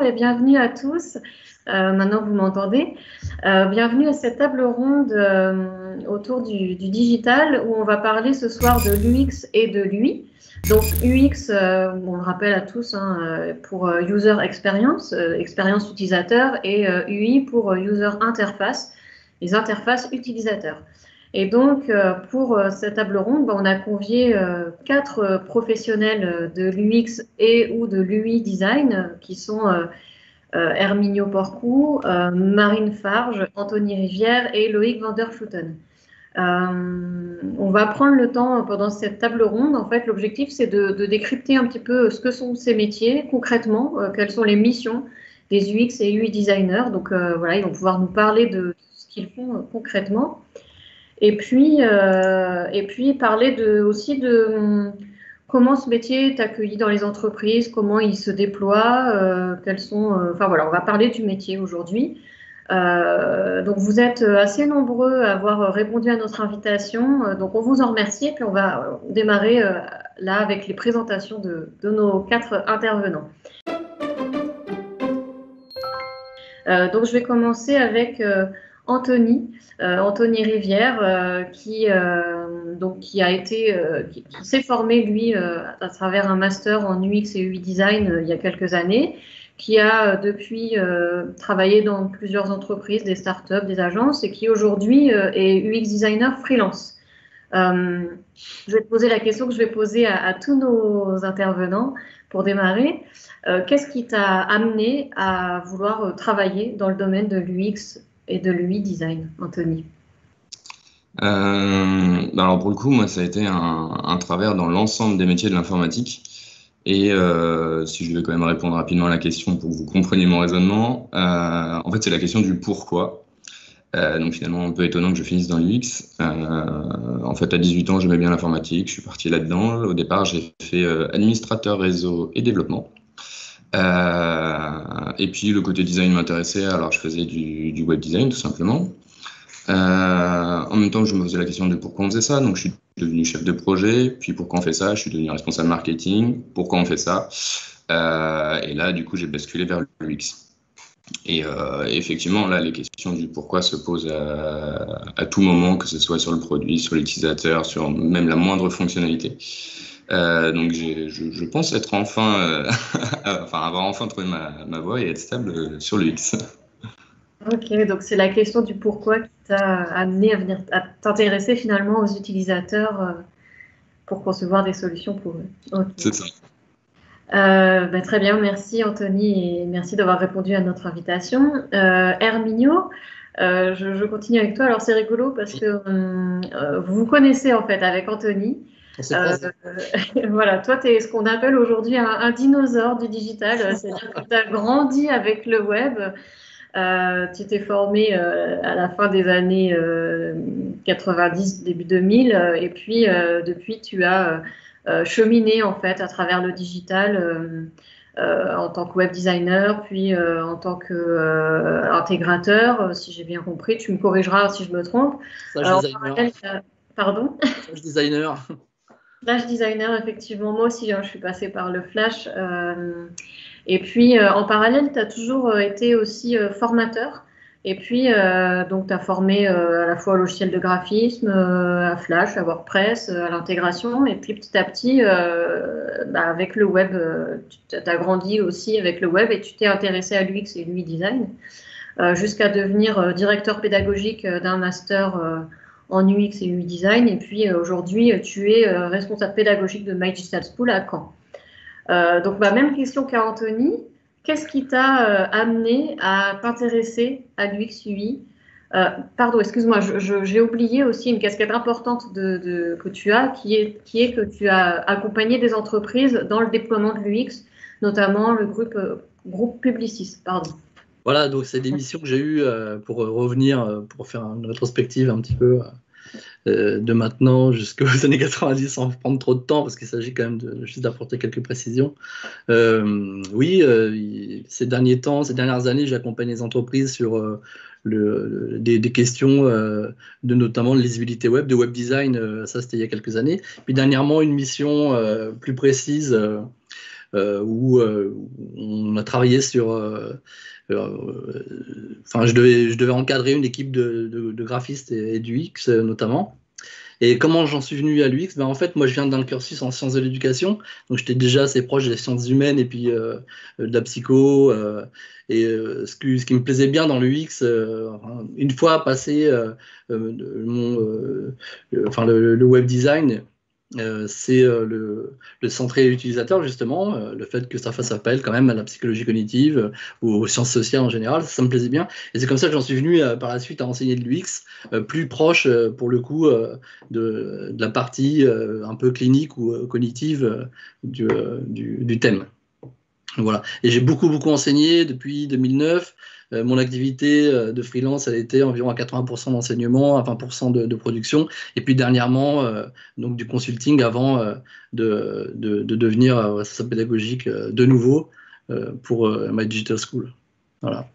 Bonjour et bienvenue à tous. Maintenant, vous m'entendez. Bienvenue à cette table ronde autour du digital où on va parler ce soir de l'UX et de l'UI. Donc UX, on le rappelle à tous, hein, pour User Experience, expérience utilisateur, et UI pour User Interface, les interfaces utilisateurs. Et donc, pour cette table ronde, on a convié 4 professionnels de l'UX et ou de l'UI design, qui sont Erminio Porcu, Marine Farge, Anthony Rivière et Loïc Vanderschooten. On va prendre le temps pendant cette table ronde. En fait, l'objectif, c'est de décrypter un petit peu ce que sont ces métiers concrètement, quelles sont les missions des UX et UI designers. Donc, voilà, ils vont pouvoir nous parler de ce qu'ils font concrètement. Et puis parler aussi de comment ce métier est accueilli dans les entreprises, comment il se déploie, quels sont. Enfin voilà, on va parler du métier aujourd'hui. Donc vous êtes assez nombreux à avoir répondu à notre invitation. Donc on vous en remercie et puis on va démarrer là avec les présentations de nos 4 intervenants. Donc je vais commencer avec Anthony Rivière, qui s'est formé lui à travers un master en UX et UI design il y a quelques années, qui a depuis travaillé dans plusieurs entreprises, des startups, des agences, et qui aujourd'hui est UX designer freelance. Je vais te poser la question que je vais poser à tous nos intervenants pour démarrer. Qu'est-ce qui t'a amené à vouloir travailler dans le domaine de l'UX et de l'UI design, Anthony? Alors pour le coup, moi, ça a été un travers dans l'ensemble des métiers de l'informatique. Et si je vais quand même répondre rapidement à la question pour que vous compreniez mon raisonnement, en fait, c'est la question du pourquoi. Donc finalement, un peu étonnant que je finisse dans l'UX. En fait, à 18 ans, j'aimais bien l'informatique, je suis parti là-dedans. Au départ, j'ai fait administrateur réseau et développement. Et puis le côté design m'intéressait, alors je faisais du web design tout simplement. En même temps, je me posais la question de pourquoi on faisait ça, donc je suis devenu chef de projet, puis pourquoi on fait ça, je suis devenu responsable marketing, pourquoi on fait ça, et là du coup j'ai basculé vers l'UX. Et effectivement, là les questions du pourquoi se posent à tout moment, que ce soit sur le produit, sur l'utilisateur, sur même la moindre fonctionnalité. Donc je pense être enfin, avoir enfin trouvé ma voie et être stable sur l'UX. Ok, donc c'est la question du pourquoi qui t'a amené à venir t'intéresser finalement aux utilisateurs pour concevoir des solutions pour eux. Okay. C'est ça. Très bien, merci Anthony et merci d'avoir répondu à notre invitation. Erminio, je continue avec toi. Alors c'est rigolo parce que vous vous connaissez en fait avec Anthony. Voilà, toi, tu es ce qu'on appelle aujourd'hui un dinosaure du digital, c'est-à-dire que tu as grandi avec le web, tu t'es formé à la fin des années 90, début 2000, et puis depuis, tu as cheminé en fait à travers le digital en tant que web designer, puis en tant qu'intégrateur, si j'ai bien compris, tu me corrigeras si je me trompe. Pardon ? Flash designer. Flash designer, effectivement, moi aussi, hein, je suis passée par le Flash. Et puis, en parallèle, tu as toujours été aussi formateur. Et puis, donc, tu as formé à la fois au logiciel de graphisme, à Flash, à WordPress, à l'intégration. Et puis, petit à petit, avec le web, tu as grandi aussi avec le web et tu t'es intéressé à l'UX et l'UI design, jusqu'à devenir directeur pédagogique d'un master en UX et UI design, et puis aujourd'hui tu es responsable pédagogique de MyDigitalSchool à Caen. Donc même question qu'à Anthony, qu'est-ce qui t'a amené à t'intéresser à l'UX UI? Pardon, excuse-moi, j'ai oublié aussi une casquette importante que tu as, qui est que tu as accompagné des entreprises dans le déploiement de l'UX, notamment le groupe Publicis, pardon. Voilà, donc c'est des missions que j'ai eues pour revenir, pour faire une rétrospective un petit peu de maintenant jusqu'aux années 90 sans prendre trop de temps parce qu'il s'agit quand même juste d'apporter quelques précisions. Oui, ces dernières années, j'ai accompagné les entreprises sur des questions notamment de lisibilité web, de web design, ça c'était il y a quelques années. Puis dernièrement, une mission plus précise où on a travaillé sur... Enfin, je devais encadrer une équipe de graphistes et du UX notamment. Et comment j'en suis venu à l'UX? En fait, moi, je viens d'un cursus en sciences de l'éducation, donc j'étais déjà assez proche des sciences humaines et puis de la psycho. Ce qui me plaisait bien dans l'UX, une fois passé le web design, c'est le centré utilisateur, justement, le fait que ça fasse appel quand même à la psychologie cognitive ou aux sciences sociales en général, ça me plaisait bien. Et c'est comme ça que j'en suis venu par la suite à enseigner de l'UX, plus proche pour le coup de la partie un peu clinique ou cognitive du thème. Voilà. Et j'ai beaucoup enseigné depuis 2009. Mon activité de freelance, elle était environ à 80% d'enseignement, à 20% de production. Et puis dernièrement, donc du consulting avant de devenir assistant pédagogique de nouveau pour MyDigitalSchool. Voilà.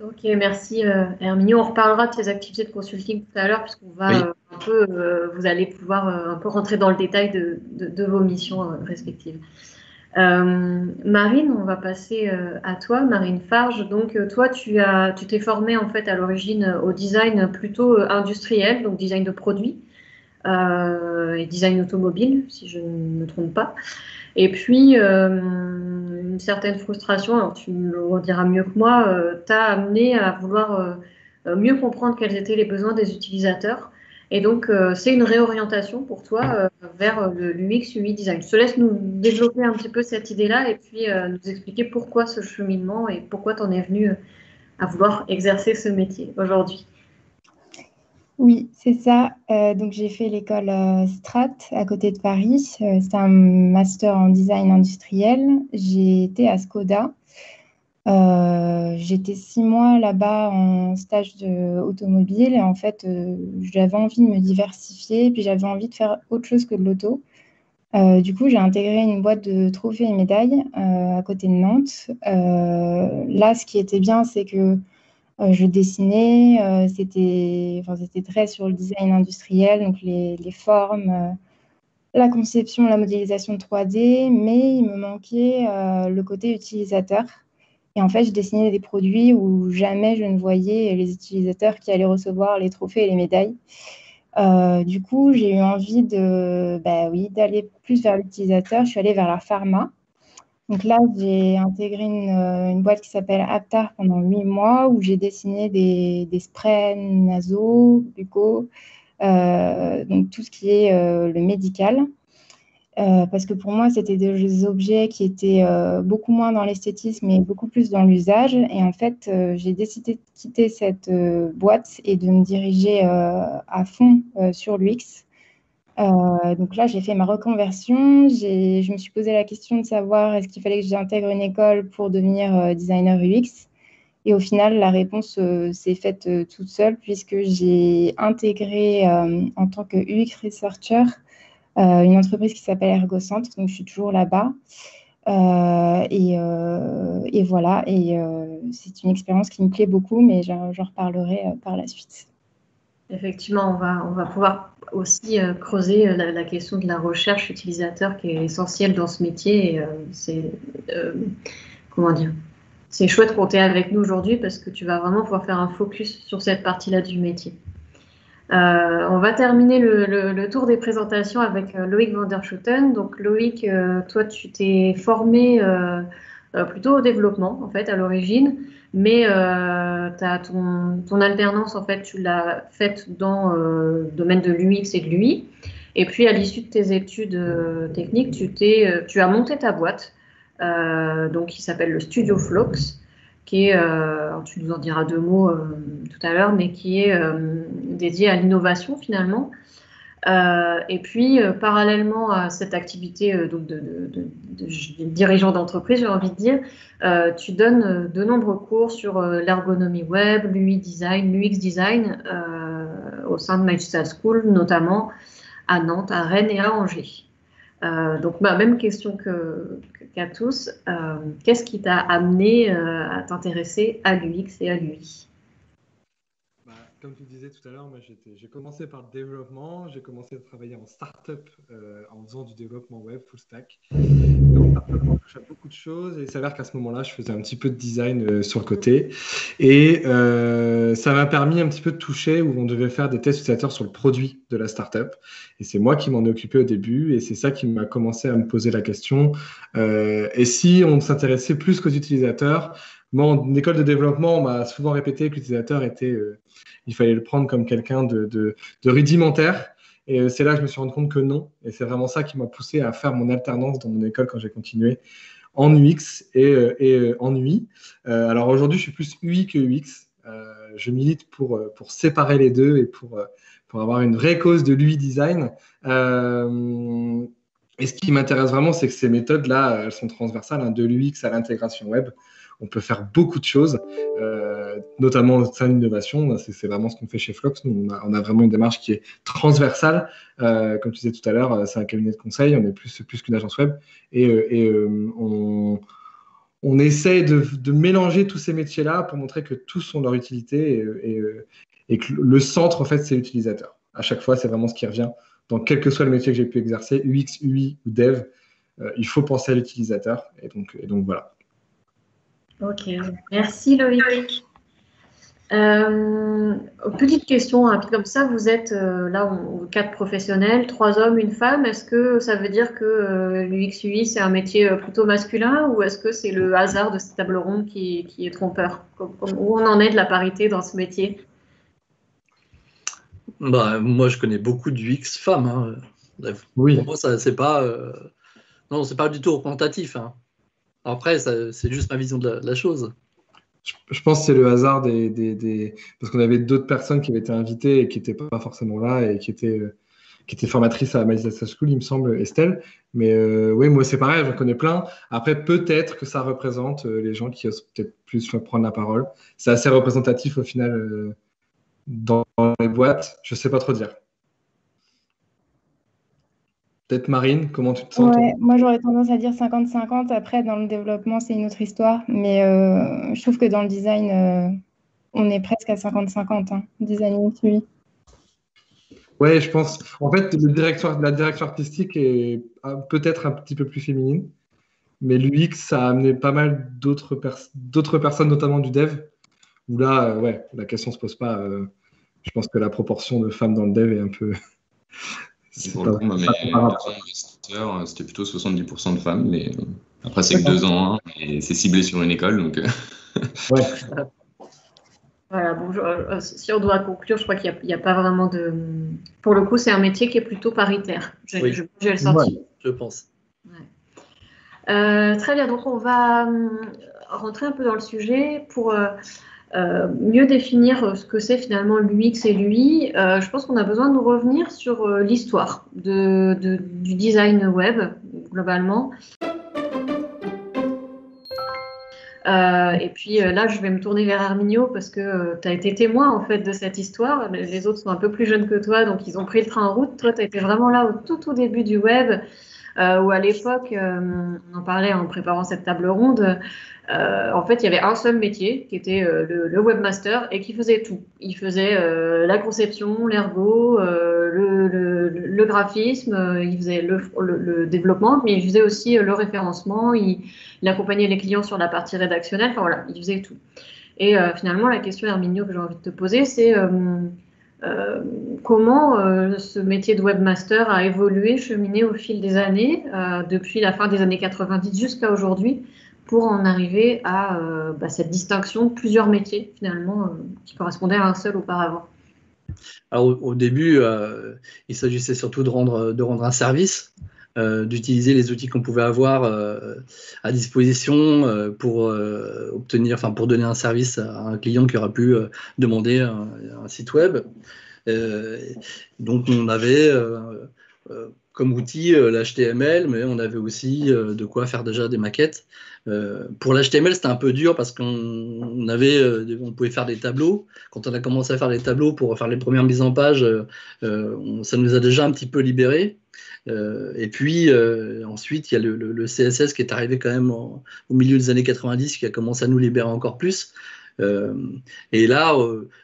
Ok, merci Erminio. On reparlera de tes activités de consulting tout à l'heure, puisqu'on va vous allez pouvoir un peu rentrer dans le détail de vos missions respectives. Marine, on va passer à toi, Marine Farge. Donc, toi, tu t'es formée en fait à l'origine au design plutôt industriel, donc design de produits et design automobile, si je ne me trompe pas. Et puis, une certaine frustration, alors tu le rediras mieux que moi, t'a amené à vouloir mieux comprendre quels étaient les besoins des utilisateurs. Et donc, c'est une réorientation pour toi vers l'UX, UI design. Je te laisse nous développer un petit peu cette idée-là et puis nous expliquer pourquoi ce cheminement et pourquoi tu en es venu à vouloir exercer ce métier aujourd'hui. Oui, c'est ça. Donc, j'ai fait l'école Strat à côté de Paris. C'est un master en design industriel. J'ai été à Skoda. J'étais 6 mois là-bas en stage automobile et en fait, j'avais envie de me diversifier et puis j'avais envie de faire autre chose que de l'auto. Du coup, j'ai intégré une boîte de trophées et médailles à côté de Nantes. Là, ce qui était bien, c'est que je dessinais, c'était très sur le design industriel, donc les formes, la conception, la modélisation de 3D, mais il me manquait le côté utilisateur. Et en fait, je dessinais des produits où jamais je ne voyais les utilisateurs qui allaient recevoir les trophées et les médailles. Du coup, j'ai eu envie d'aller plus vers l'utilisateur. Je suis allée vers la pharma. Donc là, j'ai intégré une boîte qui s'appelle Aptar pendant 8 mois où j'ai dessiné des sprays nasaux, buccaux, donc tout ce qui est le médical. Parce que pour moi, c'était des objets qui étaient beaucoup moins dans l'esthétisme et beaucoup plus dans l'usage. Et en fait, j'ai décidé de quitter cette boîte et de me diriger à fond sur l'UX. Donc là, j'ai fait ma reconversion. Je me suis posé la question de savoir est-ce qu'il fallait que j'intègre une école pour devenir designer UX. Et au final, la réponse s'est faite toute seule puisque j'ai intégré en tant que UX researcher une entreprise qui s'appelle ErgoCentre, donc je suis toujours là-bas. Et voilà, c'est une expérience qui me plaît beaucoup, mais j'en reparlerai par la suite. Effectivement, on va pouvoir aussi creuser la question de la recherche utilisateur qui est essentielle dans ce métier. C'est chouette qu'on t'ait avec nous aujourd'hui parce que tu vas vraiment pouvoir faire un focus sur cette partie-là du métier. On va terminer le tour des présentations avec Loïc Vanderschooten. Donc Loïc, toi tu t'es formé plutôt au développement en fait à l'origine, mais t'as ton alternance en fait tu l'as faite dans le domaine de l'UX et de l'UI. Et puis à l'issue de tes études techniques, tu as monté ta boîte, donc qui s'appelle le Studio Floax, qui est, tu nous en diras 2 mots tout à l'heure, mais qui est dédié à l'innovation finalement. Et puis, parallèlement à cette activité de dirigeant d'entreprise, j'ai envie de dire, tu donnes de nombreux cours sur l'ergonomie web, l'UI design, l'UX design, au sein de MyDigitalSchool, notamment à Nantes, à Rennes et à Angers. Donc, même question qu'à tous, qu'est-ce qui t'a amené à t'intéresser à l'UX et à l'UI? Comme tu disais tout à l'heure, moi j'ai commencé par le développement, j'ai commencé à travailler en start-up en faisant du développement web full stack. Donc, à beaucoup de choses et il s'avère qu'à ce moment-là, je faisais un petit peu de design sur le côté. Et ça m'a permis un petit peu de toucher où on devait faire des tests utilisateurs sur le produit de la startup. Et c'est moi qui m'en occupais au début et c'est ça qui m'a commencé à me poser la question. Et si on s'intéressait plus qu'aux utilisateurs? Moi, en école de développement, on m'a souvent répété que l'utilisateur était, il fallait le prendre comme quelqu'un de rudimentaire. Et c'est là que je me suis rendu compte que non. Et c'est vraiment ça qui m'a poussé à faire mon alternance dans mon école quand j'ai continué en UX et en UI. Alors aujourd'hui, je suis plus UI que UX. Je milite pour séparer les deux et pour avoir une vraie cause de l'UI design. Et ce qui m'intéresse vraiment, c'est que ces méthodes-là, elles sont transversales, hein, de l'UX à l'intégration web. On peut faire beaucoup de choses, notamment au sein de l'innovation. C'est vraiment ce qu'on fait chez Floax. On a vraiment une démarche qui est transversale. Comme tu disais tout à l'heure, c'est un cabinet de conseil. On est plus qu'une agence web. On essaye de mélanger tous ces métiers-là pour montrer que tous ont leur utilité et que le centre, en fait, c'est l'utilisateur. À chaque fois, c'est vraiment ce qui revient. Donc, quel que soit le métier que j'ai pu exercer, UX, UI ou Dev, il faut penser à l'utilisateur. Et donc, voilà. Ok, merci Loïc. Petite question, hein, comme ça, vous êtes là, quatre professionnels, 3 hommes, 1 femme. Est-ce que ça veut dire que l'UX/UI, c'est un métier plutôt masculin ou est-ce que c'est le hasard de cette table ronde qui est trompeur? Où on en est de la parité dans ce métier? Bah, moi, je connais beaucoup d'UX femmes. Hein. Oui. Pour moi, c'est pas, non, c'est pas du tout représentatif. Hein. Après, c'est juste ma vision de la chose. Je pense que c'est le hasard parce qu'on avait d'autres personnes qui avaient été invitées et qui n'étaient pas forcément là et qui étaient formatrices à MyDigitalSchool, il me semble, Estelle. Mais oui, moi, c'est pareil, j'en connais plein. Après, peut-être que ça représente les gens qui osent peut-être plus prendre la parole. C'est assez représentatif, au final, dans les boîtes. Je ne sais pas trop dire. Peut-être Marine, comment tu te sens? Ouais, moi, j'aurais tendance à dire 50-50. Après, dans le développement, c'est une autre histoire. Mais je trouve que dans le design, on est presque à 50-50. Hein. Design UI. Oui, je pense. En fait, la direction artistique est peut-être un petit peu plus féminine. Mais l'UX, ça a amené pas mal d'autres personnes, notamment du dev. Où là, ouais, la question ne se pose pas. Je pense que la proportion de femmes dans le dev est un peu... Pour le coup, ma meilleure c'était plutôt 70% de femmes, mais après, c'est que 2 ans, hein, et c'est ciblé sur une école, donc... Ouais. Voilà, bon, si on doit conclure, je crois qu'il n'y a pas vraiment de... Pour le coup, c'est un métier qui est plutôt paritaire, oui. J'ai le sentiment. Ouais, je pense. Ouais. Très bien, donc on va rentrer un peu dans le sujet pour... mieux définir ce que c'est finalement l'UX et l'UI, je pense qu'on a besoin de revenir sur l'histoire du design web globalement. Et puis là, je vais me tourner vers Erminio parce que tu as été témoin en fait de cette histoire. Les autres sont un peu plus jeunes que toi, donc ils ont pris le train en route. Toi, tu as été vraiment là au tout début du web. Où à l'époque, on en parlait en préparant cette table ronde, en fait, il y avait un seul métier qui était le webmaster et qui faisait tout. Il faisait la conception, l'ergo, le graphisme, il faisait le développement, mais il faisait aussi le référencement, il accompagnait les clients sur la partie rédactionnelle, enfin voilà, il faisait tout. Et finalement, la question, Erminio, que j'ai envie de te poser, c'est... comment ce métier de webmaster a évolué, cheminé au fil des années, depuis la fin des années 90 jusqu'à aujourd'hui, pour en arriver à cette distinction de plusieurs métiers, finalement, qui correspondaient à un seul auparavant? Alors, au début, il s'agissait surtout de rendre un service, d'utiliser les outils qu'on pouvait avoir à disposition pour pour donner un service à un client qui aura pu demander un site web. Donc on avait comme outil l'HTML, mais on avait aussi de quoi faire déjà des maquettes. Pour l'HTML, c'était un peu dur parce qu'on pouvait faire des tableaux. Quand on a commencé à faire des tableaux pour faire les premières mises en page, ça nous a déjà un petit peu libérés. Et puis ensuite, il y a le CSS qui est arrivé quand même au milieu des années 90, qui a commencé à nous libérer encore plus. Et là,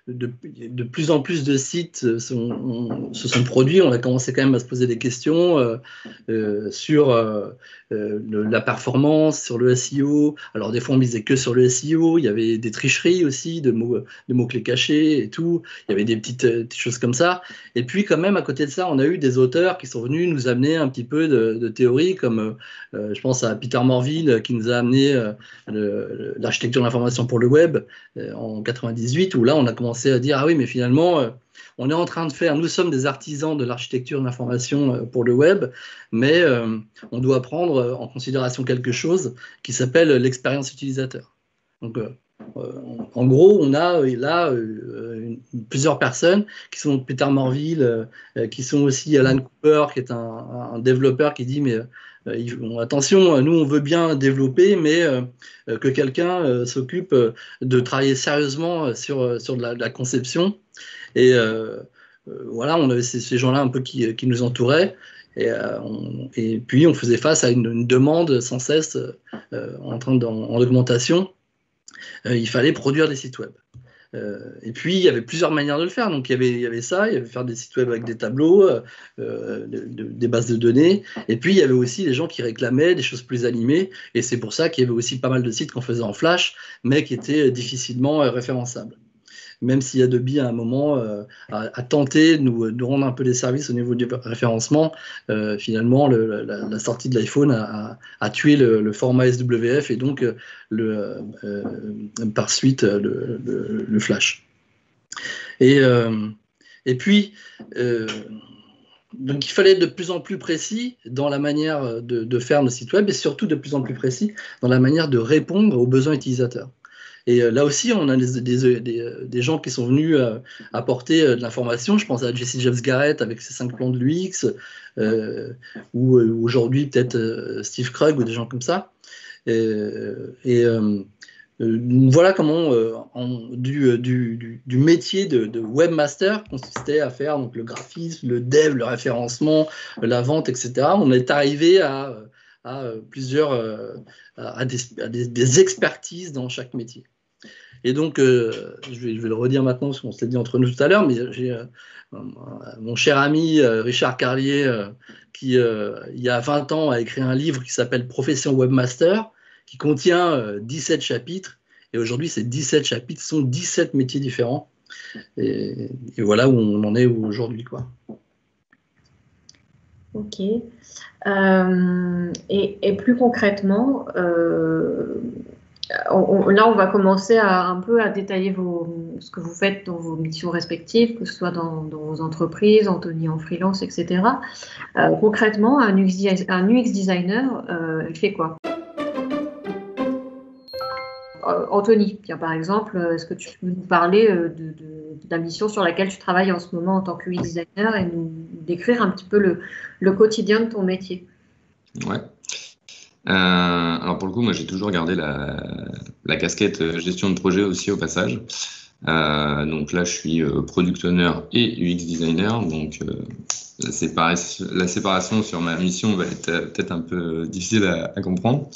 de plus en plus de sites se sont produits. On a commencé quand même à se poser des questions sur la performance, sur le SEO. Alors des fois, on misait que sur le SEO. Il y avait des tricheries aussi, de mots-clés cachés et tout. Il y avait des petites choses comme ça. Et puis quand même, à côté de ça, on a eu des auteurs qui sont venus nous amener un petit peu de théorie, comme je pense à Peter Morville qui nous a amené l'architecture de l'information pour le web en 98, où là on a commencé à dire ah oui, mais finalement on est en train de faire, nous sommes des artisans de l'architecture de l'information pour le web, mais on doit prendre en considération quelque chose qui s'appelle l'expérience utilisateur. Donc en gros, on a là plusieurs personnes qui sont Peter Morville, qui sont aussi Alan Cooper, qui est un développeur qui dit mais attention, nous on veut bien développer, mais que quelqu'un s'occupe de travailler sérieusement sur de la conception. Et voilà, on avait ces gens-là un peu qui nous entouraient. Et puis on faisait face à une demande sans cesse en augmentation. Il fallait produire des sites web. Et puis, il y avait plusieurs manières de le faire. Donc, il y avait ça, il y avait faire des sites web avec des tableaux, des bases de données. Et puis, il y avait aussi les gens qui réclamaient des choses plus animées. Et c'est pour ça qu'il y avait aussi pas mal de sites qu'on faisait en Flash, mais qui étaient difficilement référençables. Même si Adobe, à un moment, a tenté de nous rendre un peu des services au niveau du référencement, finalement, la sortie de l'iPhone a tué le format SWF et donc, par suite, le Flash. Et puis, donc, il fallait être de plus en plus précis dans la manière de faire nos sites web et surtout de plus en plus précis dans la manière de répondre aux besoins utilisateurs. Et là aussi, on a des gens qui sont venus apporter de l'information. Je pense à Jesse James Garrett avec ses 5 plans de l'UX, ou aujourd'hui peut-être Steve Krug ou des gens comme ça. Voilà comment du métier de webmaster consistait à faire donc, le graphisme, le dev, le référencement, la vente, etc. On est arrivé à des expertises dans chaque métier. Et donc, je vais le redire maintenant, parce qu'on s'est dit entre nous tout à l'heure, mais j'ai mon cher ami Richard Carlier, qui, il y a 20 ans, a écrit un livre qui s'appelle « Profession Webmaster », qui contient 17 chapitres. Et aujourd'hui, ces 17 chapitres sont 17 métiers différents. Et voilà où on en est aujourd'hui, quoi. Ok. Et plus concrètement, là, on va commencer un peu à détailler ce que vous faites dans vos missions respectives, que ce soit dans vos entreprises, Anthony en freelance, etc. Concrètement, un UX designer, il fait quoi? Anthony, bien, par exemple, est-ce que tu peux nous parler de la mission sur laquelle tu travailles en ce moment en tant que UX designer et nous décrire un petit peu le quotidien de ton métier? Ouais. Alors pour le coup, moi j'ai toujours gardé la casquette gestion de projet aussi au passage. Donc là, je suis product owner et UX designer. Donc la séparation sur ma mission va être peut-être un peu difficile à comprendre.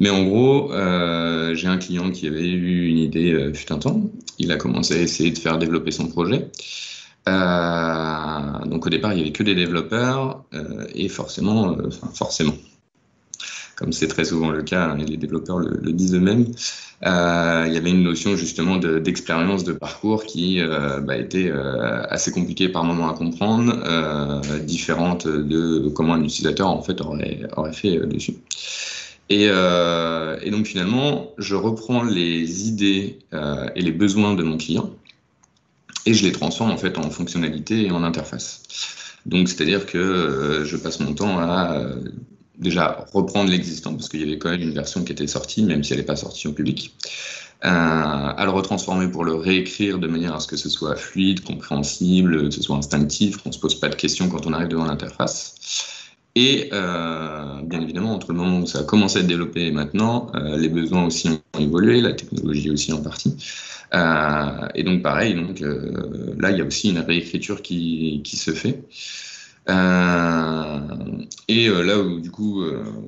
Mais en gros, j'ai un client qui avait eu une idée fut un temps. Il a commencé à essayer de faire développer son projet. Donc au départ, il n'y avait que des développeurs et forcément, comme c'est très souvent le cas, hein, et les développeurs le disent eux-mêmes, il y avait une notion justement d'expérience, de parcours qui était assez compliquée par moments à comprendre, différente de comment un utilisateur en fait aurait fait dessus. Et donc finalement, je reprends les idées et les besoins de mon client et je les transforme en fait en fonctionnalité et en interface. Donc c'est-à-dire que je passe mon temps à déjà reprendre l'existant, parce qu'il y avait quand même une version qui était sortie, même si elle n'est pas sortie au public, à le retransformer pour le réécrire de manière à ce que ce soit fluide, compréhensible, que ce soit instinctif, qu'on ne se pose pas de questions quand on arrive devant l'interface. Et bien évidemment, entre le moment où ça a commencé à être développé et maintenant, les besoins aussi ont évolué, la technologie aussi en partie. Et donc pareil, donc, là il y a aussi une réécriture qui se fait. Là où du coup,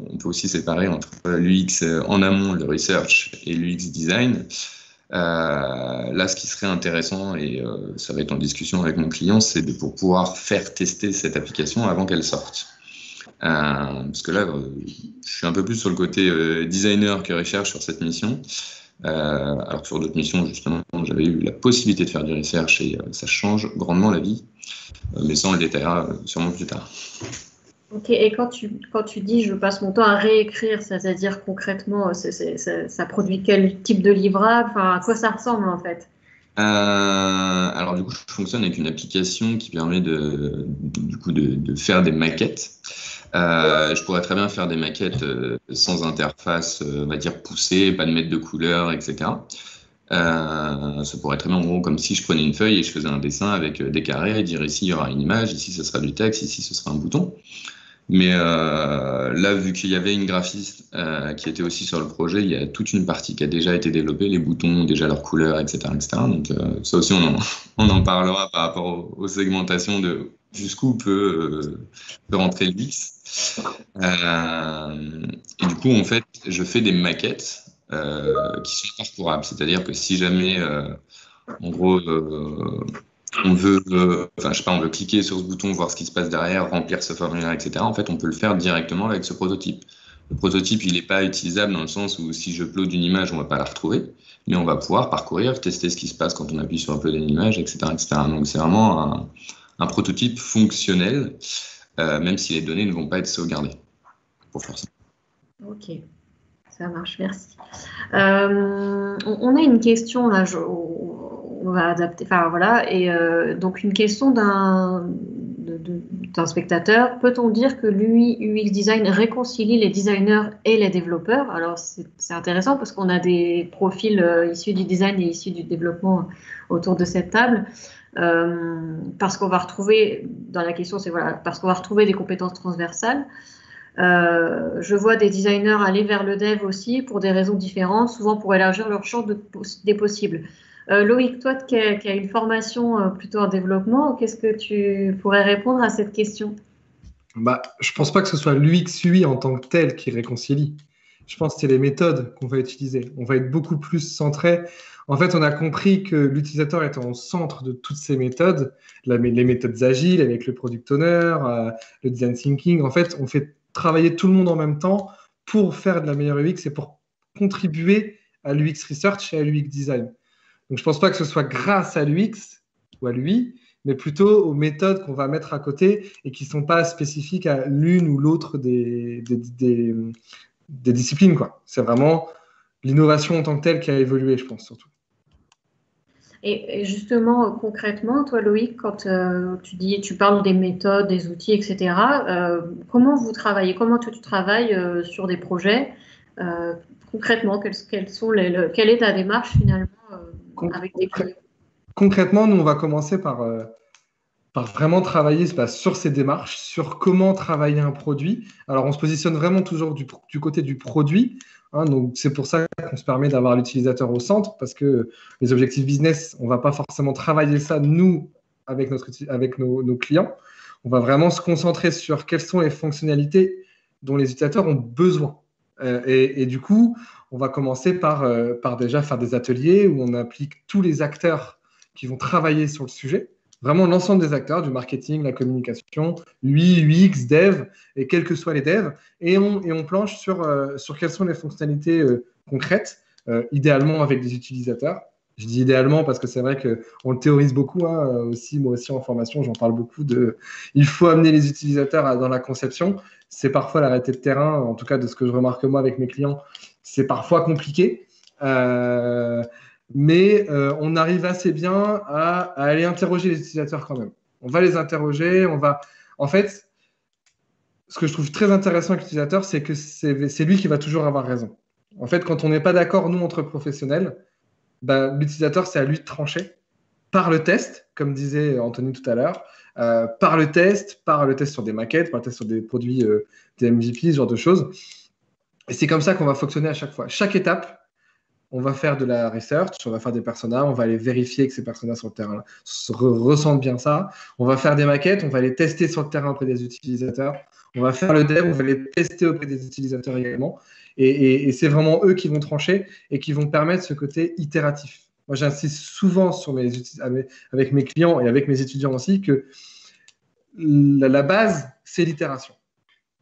on peut aussi séparer entre l'UX en amont, le research, et l'UX design. Là, ce qui serait intéressant, et ça va être en discussion avec mon client, c'est de pouvoir faire tester cette application avant qu'elle sorte. Parce que là, je suis un peu plus sur le côté designer que recherche sur cette mission. Alors que sur d'autres missions, justement, j'avais eu la possibilité de faire du research et ça change grandement la vie. Mais ça, on le détaillera sûrement plus tard. Ok, et quand tu dis je passe mon temps à réécrire, c'est-à-dire concrètement, ça produit quel type de livrable, enfin, à quoi ça ressemble en fait? Alors du coup, je fonctionne avec une application qui permet de faire des maquettes. Je pourrais très bien faire des maquettes sans interface, on va dire poussée, pas de mettre de couleur, etc. Ça pourrait être très bien en gros comme si je prenais une feuille et je faisais un dessin avec des carrés et dire ici il y aura une image, ici ce sera du texte, ici ce sera un bouton. Mais là, vu qu'il y avait une graphiste qui était aussi sur le projet, il y a toute une partie qui a déjà été développée, les boutons, déjà leurs couleurs, etc. etc. Donc ça aussi, on en parlera par rapport aux segmentations de jusqu'où peut rentrer l'UX. Et du coup, en fait, je fais des maquettes qui sont parcourables. C'est-à-dire que si jamais, en gros... On veut cliquer sur ce bouton, voir ce qui se passe derrière, remplir ce formulaire, etc. En fait, on peut le faire directement avec ce prototype. Le prototype, il n'est pas utilisable dans le sens où si je upload une image, on ne va pas la retrouver, mais on va pouvoir parcourir, tester ce qui se passe quand on appuie sur upload une image, etc. etc. Donc, c'est vraiment un prototype fonctionnel, même si les données ne vont pas être sauvegardées pour faire ça. Ok. Ça marche, merci. On a une question, là, on va adapter, enfin voilà, et donc une question d'un spectateur. Peut-on dire que l'UI UX Design réconcilie les designers et les développeurs? Alors c'est intéressant parce qu'on a des profils issus du design et issus du développement autour de cette table. Parce qu'on va retrouver, dans la question c'est voilà, parce qu'on va retrouver des compétences transversales. Je vois des designers aller vers le dev aussi pour des raisons différentes, souvent pour élargir leur champ des possibles. Loïc, toi qui as une formation plutôt en développement, qu'est-ce que tu pourrais répondre à cette question? Je ne pense pas que ce soit l'UX/UI en tant que tel qui réconcilie. Je pense que c'est les méthodes qu'on va utiliser. On va être beaucoup plus centré. En fait, on a compris que l'utilisateur est au centre de toutes ces méthodes, les méthodes agiles avec le product owner, le design thinking. En fait, on fait travailler tout le monde en même temps pour faire de la meilleure UX et pour contribuer à l'UX Research et à l'UX Design. Donc, je ne pense pas que ce soit grâce à l'UX ou à lui, mais plutôt aux méthodes qu'on va mettre à côté et qui ne sont pas spécifiques à l'une ou l'autre des disciplines, quoi. C'est vraiment l'innovation en tant que telle qui a évolué, je pense, surtout. Et justement, concrètement, toi, Loïc, quand tu parles des méthodes, des outils, etc., comment vous travaillez? Comment tu travailles sur des projets? Concrètement, quelle est ta démarche, finalement, avec des clients? Concrètement, nous, on va commencer par vraiment travailler sur ces démarches, sur comment travailler un produit. Alors, on se positionne vraiment toujours du côté du produit. Hein, donc, c'est pour ça qu'on se permet d'avoir l'utilisateur au centre, parce que les objectifs business, on ne va pas forcément travailler ça, nous, avec nos clients. On va vraiment se concentrer sur quelles sont les fonctionnalités dont les utilisateurs ont besoin. Et du coup, on va commencer par déjà faire des ateliers où on implique tous les acteurs qui vont travailler sur le sujet, vraiment l'ensemble des acteurs, du marketing, la communication, UI, UX, dev, et quels que soient les devs. Et on planche sur quelles sont les fonctionnalités concrètes, idéalement avec des utilisateurs. Je dis idéalement parce que c'est vrai qu'on le théorise beaucoup, hein, aussi, moi aussi en formation, j'en parle beaucoup de. Il faut amener les utilisateurs dans la conception. C'est parfois l'arrêté de terrain, en tout cas de ce que je remarque moi avec mes clients, c'est parfois compliqué. Mais on arrive assez bien à aller interroger les utilisateurs quand même. On va les interroger, on va. En fait, ce que je trouve très intéressant avec l'utilisateur, c'est que c'est lui qui va toujours avoir raison. En fait, quand on n'est pas d'accord, nous, entre professionnels, l'utilisateur, c'est à lui de trancher par le test, comme disait Anthony tout à l'heure, par le test sur des maquettes, par le test sur des produits, des MVP, ce genre de choses. Et c'est comme ça qu'on va fonctionner à chaque fois. Chaque étape, on va faire de la research, on va faire des personas, on va aller vérifier que ces personas sur le terrain ressentent bien ça, on va faire des maquettes, on va les tester sur le terrain auprès des utilisateurs, on va faire le dev, on va les tester auprès des utilisateurs également, et c'est vraiment eux qui vont trancher et qui vont permettre ce côté itératif. Moi, j'insiste souvent sur avec mes clients et avec mes étudiants aussi que la base, c'est l'itération.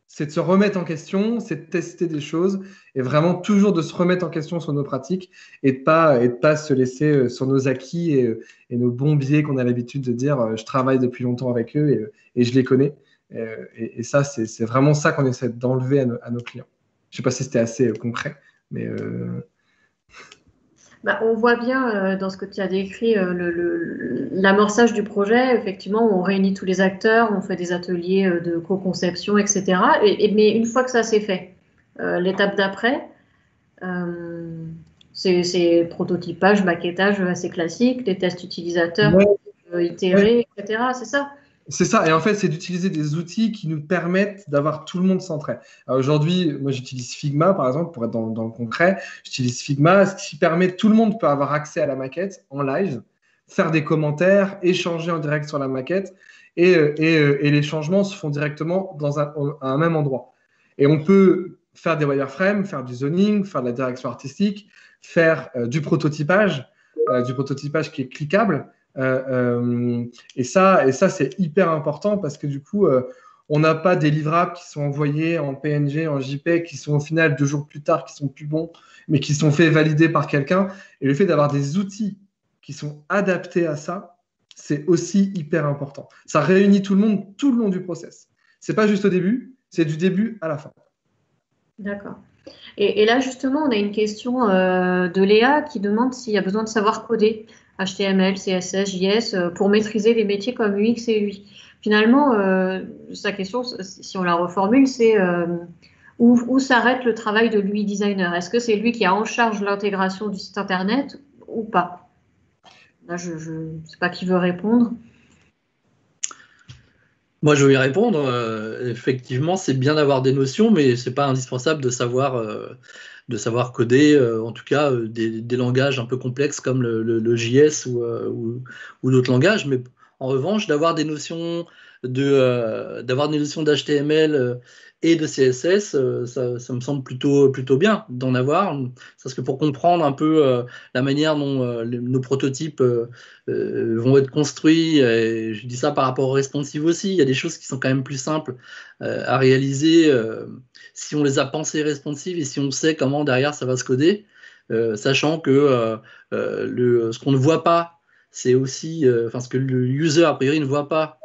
C'est de se remettre en question, c'est de tester des choses et vraiment toujours de se remettre en question sur nos pratiques et de ne pas se laisser sur nos acquis et nos bons biais qu'on a l'habitude de dire « je travaille depuis longtemps avec eux et je les connais ». Et ça, c'est vraiment ça qu'on essaie d'enlever à nos clients. Je ne sais pas si c'était assez concret, mais… Bah, on voit bien dans ce que tu as décrit l'amorçage du projet, effectivement, on réunit tous les acteurs, on fait des ateliers de co-conception, etc. Mais une fois que ça s'est fait, l'étape d'après, c'est prototypage, maquettage assez classique, des tests utilisateurs, itérés, etc. C'est ça ? C'est ça, et en fait, c'est d'utiliser des outils qui nous permettent d'avoir tout le monde centré. Aujourd'hui, moi, j'utilise Figma, par exemple, pour être dans le concret. J'utilise Figma, ce qui permet, tout le monde peut avoir accès à la maquette en live, faire des commentaires, échanger en direct sur la maquette, et les changements se font directement à un même endroit. Et on peut faire des wireframes, faire du zoning, faire de la direction artistique, faire du prototypage qui est cliquable. Et ça c'est hyper important parce que du coup on n'a pas des livrables qui sont envoyés en PNG, en JPEG qui sont au final 2 jours plus tard, qui sont plus bons mais qui sont faits valider par quelqu'un, et le fait d'avoir des outils qui sont adaptés à ça, c'est aussi hyper important. Ça réunit tout le monde tout le long du process, c'est pas juste au début, c'est du début à la fin. D'accord. Et là justement on a une question de Léa qui demande s'il y a besoin de savoir coder HTML, CSS, JS, pour maîtriser les métiers comme UX et UI. Finalement, sa question, si on la reformule, c'est où s'arrête le travail de l'UI designer? Est-ce que c'est lui qui a en charge l'intégration du site internet ou pas? Là, je ne sais pas qui veut répondre. Moi, je vais y répondre. Effectivement, c'est bien d'avoir des notions, mais ce n'est pas indispensable de savoir... de savoir coder, en tout cas, des langages un peu complexes comme le JS ou d'autres langages. Mais en revanche, d'avoir des notions d'HTML et de CSS, ça me semble plutôt bien d'en avoir, parce que pour comprendre un peu la manière dont nos prototypes vont être construits, et je dis ça par rapport au responsive aussi, il y a des choses qui sont quand même plus simples à réaliser si on les a pensées responsives et si on sait comment derrière ça va se coder, sachant que ce qu'on ne voit pas, c'est aussi, enfin ce que le user a priori ne voit pas,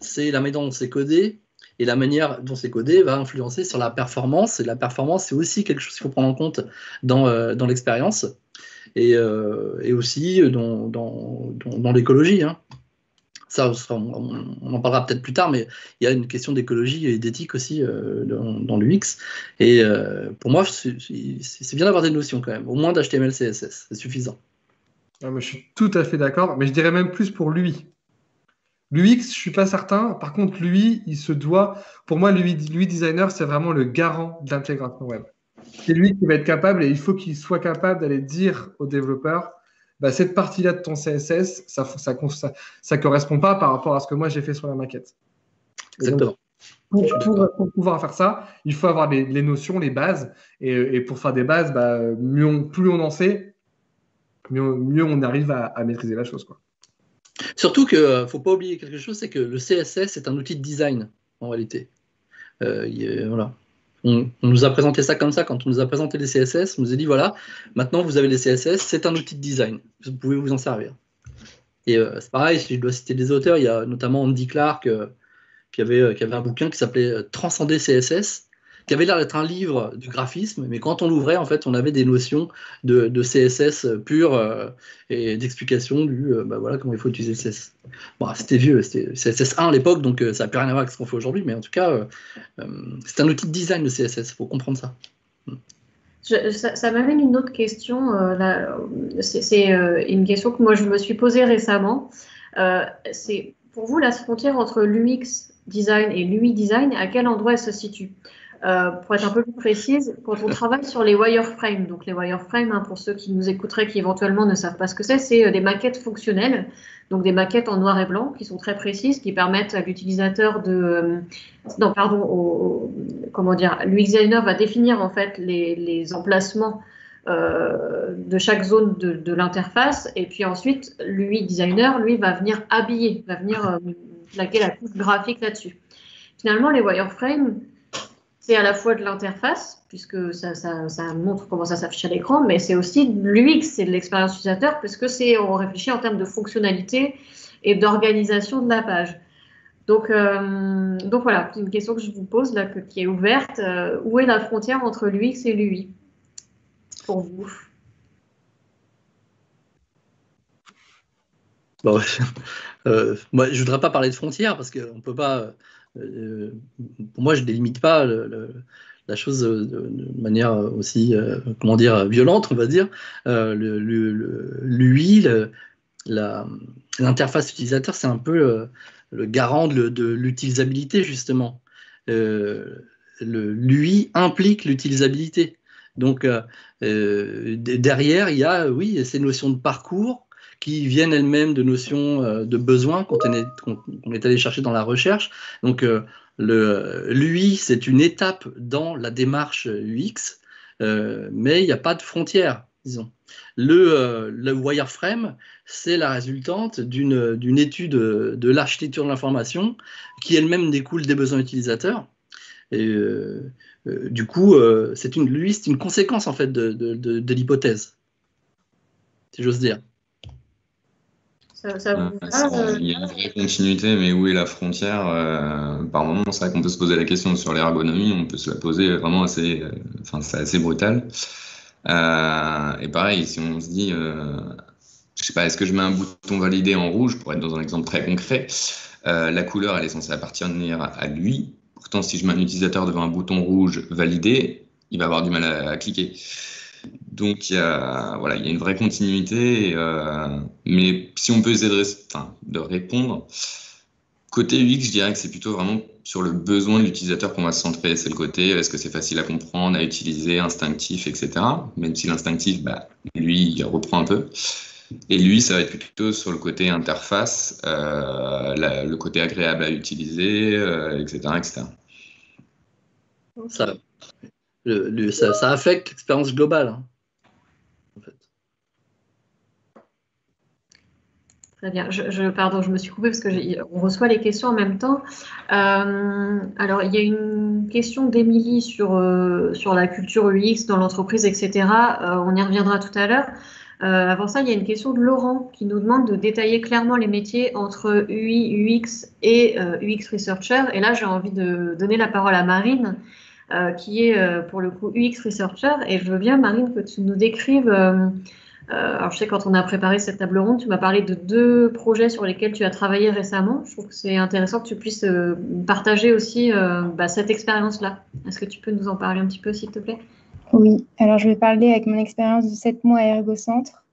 c'est la manière dont c'est codé, et la manière dont c'est codé va influencer sur la performance, et la performance c'est aussi quelque chose qu'il faut prendre en compte dans l'expérience, et aussi dans l'écologie, hein. Ça, on en parlera peut-être plus tard, mais il y a une question d'écologie et d'éthique aussi dans l'UX, et pour moi c'est bien d'avoir des notions quand même, au moins d'HTML, CSS, c'est suffisant. Ah, mais je suis tout à fait d'accord, mais je dirais même plus pour lui. L'UX, je ne suis pas certain. Par contre, lui, il se doit... Pour moi, l'UI designer, c'est vraiment le garant de l'intégration web. C'est lui qui va être capable, et il faut qu'il soit capable d'aller dire aux développeurs bah, « Cette partie-là de ton CSS, ça ne correspond pas par rapport à ce que moi, j'ai fait sur la maquette. » Exactement. Donc, pour pouvoir faire ça, il faut avoir les notions, les bases. Et pour faire des bases, bah, plus on en sait, mieux on arrive à maîtriser la chose, quoi. Surtout qu'il ne faut pas oublier quelque chose, c'est que le CSS est un outil de design, en réalité. Voilà. On nous a présenté ça comme ça, quand on nous a présenté les CSS, on nous a dit, voilà, maintenant vous avez les CSS, c'est un outil de design, vous pouvez vous en servir. Et c'est pareil, si je dois citer des auteurs, il y a notamment Andy Clark, qui avait un bouquin qui s'appelait « Transcender CSS », qui avait l'air d'être un livre de graphisme, mais quand on l'ouvrait, en fait, on avait des notions de CSS pur et d'explication du bah voilà, comment il faut utiliser le CSS. Bon, c'était vieux, c'était CSS 1 à l'époque, donc ça n'a plus rien à voir avec ce qu'on fait aujourd'hui, mais en tout cas, c'est un outil de design, le CSS, il faut comprendre ça. Ça m'amène une autre question, c'est une question que moi je me suis posée récemment. C'est pour vous, la frontière entre l'UX design et l'UI design, à quel endroit elle se situe? Pour être un peu plus précise, quand on travaille sur les wireframes, donc les wireframes, hein, pour ceux qui nous écouteraient qui éventuellement ne savent pas ce que c'est des maquettes fonctionnelles, donc des maquettes en noir et blanc qui sont très précises, qui permettent à l'utilisateur de... non, pardon, comment dire, l'UX designer va définir en fait les emplacements de chaque zone de l'interface, et puis ensuite l'UX designer, lui, va venir habiller, va venir plaquer la couche graphique là-dessus. Finalement, les wireframes, c'est à la fois de l'interface, puisque ça montre comment ça s'affiche à l'écran, mais c'est aussi de l'UX, c'est de l'expérience utilisateur, puisque on réfléchit en termes de fonctionnalité et d'organisation de la page. Donc voilà, c'est une question que je vous pose, là, qui est ouverte. Où est la frontière entre l'UX et l'UI pour vous? Bon, moi, je ne voudrais pas parler de frontières, parce qu'on ne peut pas... pour moi, je ne délimite pas la chose de manière aussi, comment dire, violente, on va dire. L'UI, l'interface utilisateur, c'est un peu le garant de l'utilisabilité, justement. L'UI implique l'utilisabilité. Donc, derrière, il y a, oui, ces notions de parcours, qui viennent elles-mêmes de notions de besoins qu'on est allé chercher dans la recherche. Donc, l'UI, c'est une étape dans la démarche UX, mais il n'y a pas de frontière, disons. Le wireframe, c'est la résultante d'une étude de l'architecture de l'information qui elle-même découle des besoins utilisateurs. Et du coup, l'UI, c'est une conséquence en fait de l'hypothèse, si j'ose dire. Il y a une vraie continuité, mais où est la frontière? Par moment, c'est vrai qu'on peut se poser la question sur l'ergonomie, on peut se la poser vraiment assez, c'est assez brutal. Et pareil, si on se dit, je sais pas, est-ce que je mets un bouton valider en rouge, pour être dans un exemple très concret, la couleur, elle est censée appartenir à lui. Pourtant, si je mets un utilisateur devant un bouton rouge valider, il va avoir du mal à cliquer. Donc, voilà, il y a une vraie continuité, mais si on peut essayer de répondre, côté UX, je dirais que c'est plutôt vraiment sur le besoin de l'utilisateur qu'on va se centrer. C'est le côté, est-ce que c'est facile à comprendre, à utiliser, instinctif, etc. Même si l'instinctif, bah, lui, il reprend un peu. Et lui, ça va être plutôt sur le côté interface, le côté agréable à utiliser, etc., etc. Ça va. Ça affecte l'expérience globale. Hein, en fait. Très bien. Pardon, je me suis coupée parce qu'on reçoit les questions en même temps. Alors, il y a une question d'Emilie sur la culture UX dans l'entreprise, etc. On y reviendra tout à l'heure. Avant ça, il y a une question de Laurent qui nous demande de détailler clairement les métiers entre UI, UX et UX Researcher. Et là, j'ai envie de donner la parole à Marine. Qui est pour le coup UX Researcher, et je veux bien, Marine, que tu nous décrives, alors je sais, quand on a préparé cette table ronde, tu m'as parlé de deux projets sur lesquels tu as travaillé récemment. Je trouve que c'est intéressant que tu puisses partager aussi cette expérience-là. Est-ce que tu peux nous en parler un petit peu, s'il te plaît? Oui, alors je vais parler avec mon expérience de 7 mois à ErgoCentre,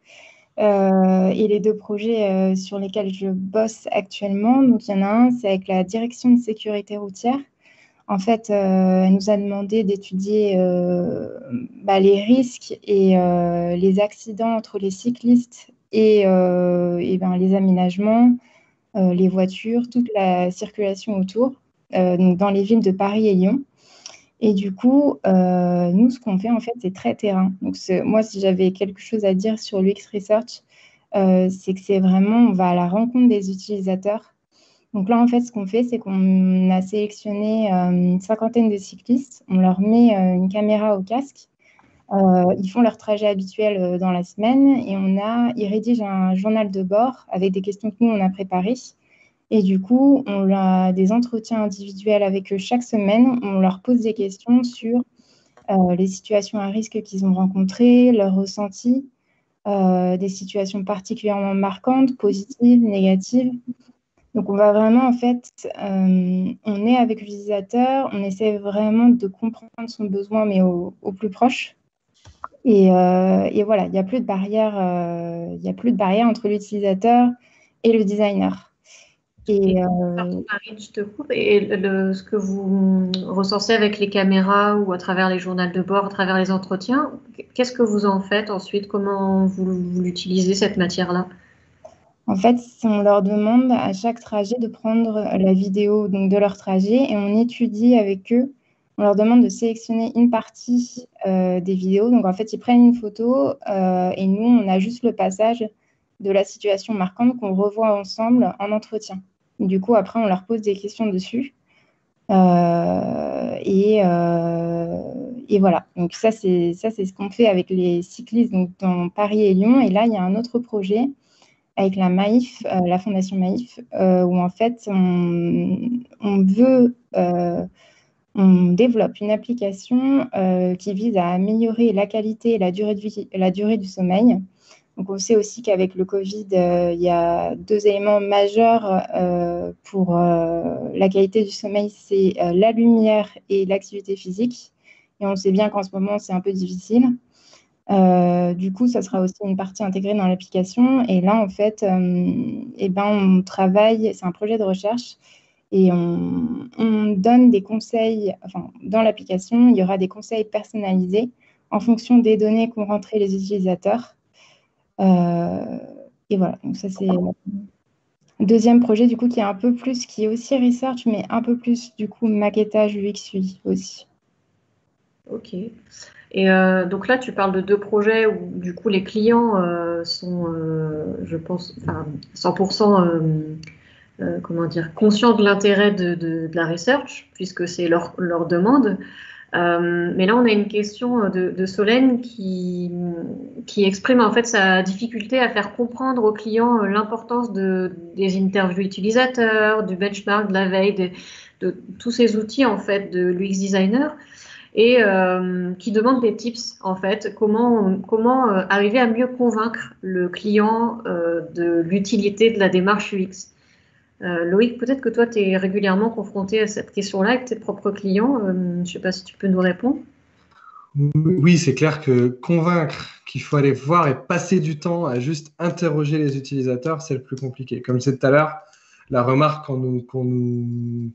et les deux projets sur lesquels je bosse actuellement. Donc il y en a un, c'est avec la direction de sécurité routière. En fait, elle nous a demandé d'étudier les risques et les accidents entre les cyclistes et les aménagements, les voitures, toute la circulation autour, donc dans les villes de Paris et Lyon. Et du coup, nous, ce qu'on fait, en fait, c'est très terrain. Donc, moi, si j'avais quelque chose à dire sur l'UX Research, c'est que c'est vraiment, on va à la rencontre des utilisateurs. Donc là, en fait, ce qu'on fait, c'est qu'on a sélectionné une cinquantaine de cyclistes. On leur met une caméra au casque. Ils font leur trajet habituel dans la semaine. Et ils rédigent un journal de bord avec des questions que nous, on a préparées. Et du coup, on a des entretiens individuels avec eux chaque semaine. On leur pose des questions sur les situations à risque qu'ils ont rencontrées, leurs ressentis, des situations particulièrement marquantes, positives, négatives. Donc, on va vraiment, en fait, on est avec l'utilisateur, on essaie vraiment de comprendre son besoin, mais au plus proche. Et voilà, il n'y a plus de barrière entre l'utilisateur et le designer. Et, Marine, je te coupe. Et ce que vous recensez avec les caméras ou à travers les journaux de bord, à travers les entretiens, qu'est-ce que vous en faites ensuite? Comment vous l'utilisez, cette matière-là? En fait, on leur demande à chaque trajet de prendre la vidéo donc, de leur trajet et on étudie avec eux. On leur demande de sélectionner une partie des vidéos. Donc, en fait, ils prennent une photo et nous, on a juste le passage de la situation marquante qu'on revoit ensemble en entretien. Du coup, après, on leur pose des questions dessus. Et voilà. Donc, ça, c'est ce qu'on fait avec les cyclistes donc, dans Paris et Lyon. Et là, il y a un autre projet avec la Maif, la Fondation Maif, où, en fait, on développe une application qui vise à améliorer la qualité et la durée du sommeil. Donc, on sait aussi qu'avec le Covid, il y a deux éléments majeurs pour la qualité du sommeil, c'est la lumière et l'activité physique. Et on sait bien qu'en ce moment, c'est un peu difficile. Du coup, ça sera aussi une partie intégrée dans l'application. Et là, en fait, on travaille, c'est un projet de recherche, et on donne des conseils, enfin, dans l'application, il y aura des conseils personnalisés en fonction des données qu'ont rentrées les utilisateurs. Et voilà, donc ça c'est le deuxième projet du coup qui est un peu plus, qui est aussi research, mais un peu plus du coup maquettage UX UI aussi. Ok. Et donc là tu parles de deux projets où du coup les clients sont, je pense, enfin 100% comment dire, conscients de l'intérêt de la research puisque c'est leur demande. Mais là, on a une question de Solène qui exprime en fait sa difficulté à faire comprendre aux clients l'importance des interviews utilisateurs, du benchmark, de la veille, de tous ces outils en fait de l'UX designer et qui demande des tips en fait, comment arriver à mieux convaincre le client de l'utilité de la démarche UX. Loïc, peut-être que toi, tu es régulièrement confronté à cette question-là avec tes propres clients. Je ne sais pas si tu peux nous répondre. Oui, c'est clair que convaincre qu'il faut aller voir et passer du temps à juste interroger les utilisateurs, c'est le plus compliqué. Comme c'est tout à l'heure, la remarque qu'on nous